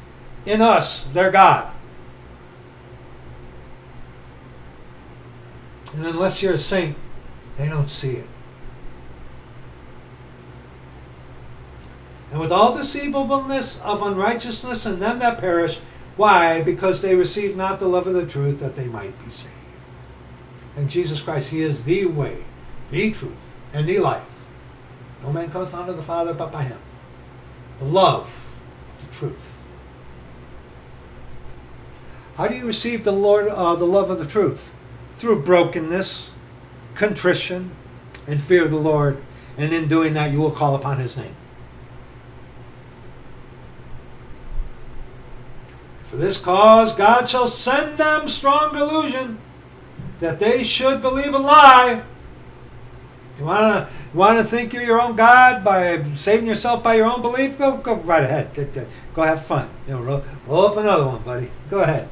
in us, their God. And unless you're a saint, they don't see it. And with all deceivableness of unrighteousness in them that perish, why? Because they receive not the love of the truth, that they might be saved. And Jesus Christ, he is the way, the truth, and the life. No man cometh unto the Father but by him. The love of the truth. How do you receive the Lord, uh, the love of the truth? Through brokenness, contrition, and fear of the Lord. And in doing that, you will call upon his name. For this cause God shall send them strong delusion, that they should believe a lie. You want to want to think you're your own God by saving yourself by your own belief? Go, go right ahead. Go have fun. You know, roll, roll up another one, buddy. Go ahead.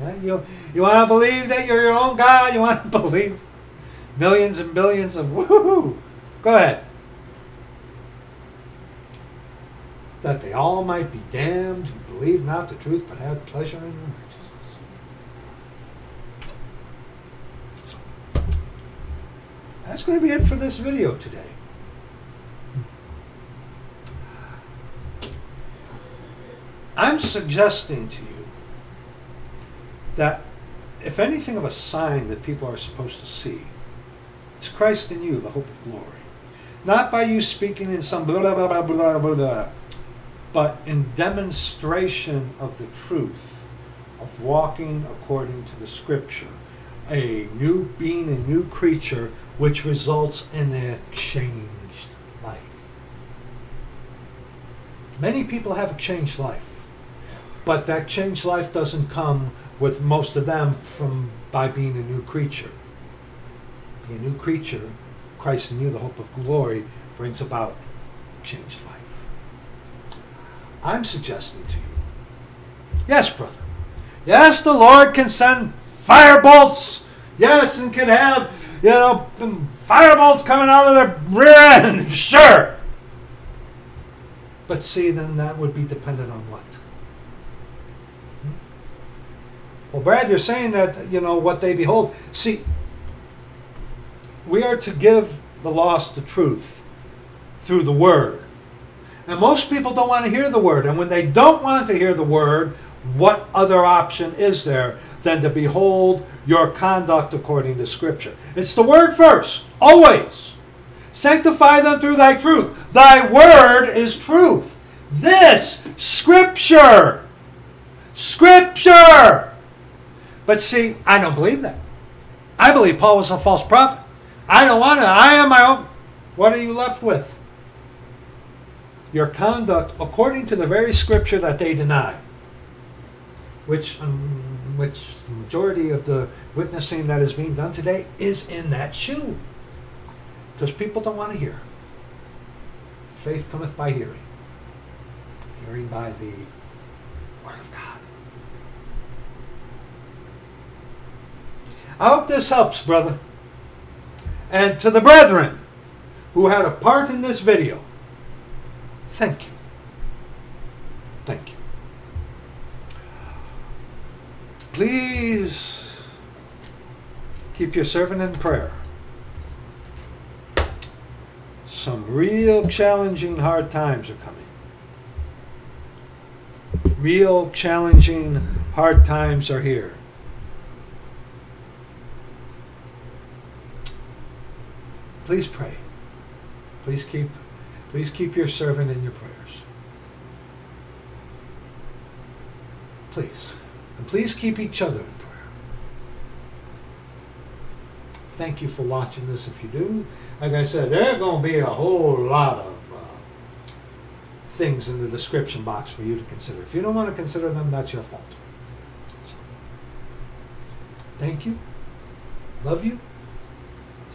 Right? You, you want to believe that you're your own God? You want to believe millions and billions of woo-hoo-hoo? Go ahead. That they all might be damned, who believe not the truth, but have pleasure in unrighteousness. That's going to be it for this video today. I'm suggesting to you that if anything of a sign that people are supposed to see, it's Christ in you, the hope of glory. Not by you speaking in some blah, blah, blah, blah, blah, blah, but in demonstration of the truth of walking according to the Scripture, a new being, a new creature, which results in a changed life. Many people have a changed life, but that changed life doesn't come with most of them from by being a new creature. Be a new creature, Christ in you, the hope of glory, brings about changed life. I'm suggesting to you, yes, brother, yes, the Lord can send firebolts, yes, and can have, you know, firebolts coming out of their rear end, sure. But see, then that would be dependent on what? Well, Brad, you're saying that, you know, what they behold. See, we are to give the lost the truth through the Word. And most people don't want to hear the Word. And when they don't want to hear the Word, what other option is there than to behold your conduct according to Scripture? It's the Word first, always. Sanctify them through thy truth. Thy Word is truth. This, Scripture. Scripture. But see, I don't believe that. I believe Paul was a false prophet. I don't want to. I am my own. What are you left with? Your conduct according to the very Scripture that they deny. Which, um, which the majority of the witnessing that is being done today is in that shoe. Because people don't want to hear. Faith cometh by hearing. Hearing by the Word of God. I hope this helps, brother. And to the brethren who had a part in this video, thank you. Thank you. Please keep your servant in prayer. Some real challenging, hard times are coming. Real challenging, hard times are here. Please pray. Please keep, please keep your servant in your prayers. Please. And please keep each other in prayer. Thank you for watching this if you do. Like I said, there are going to be a whole lot of uh, things in the description box for you to consider. If you don't want to consider them, that's your fault. So, thank you. Love you.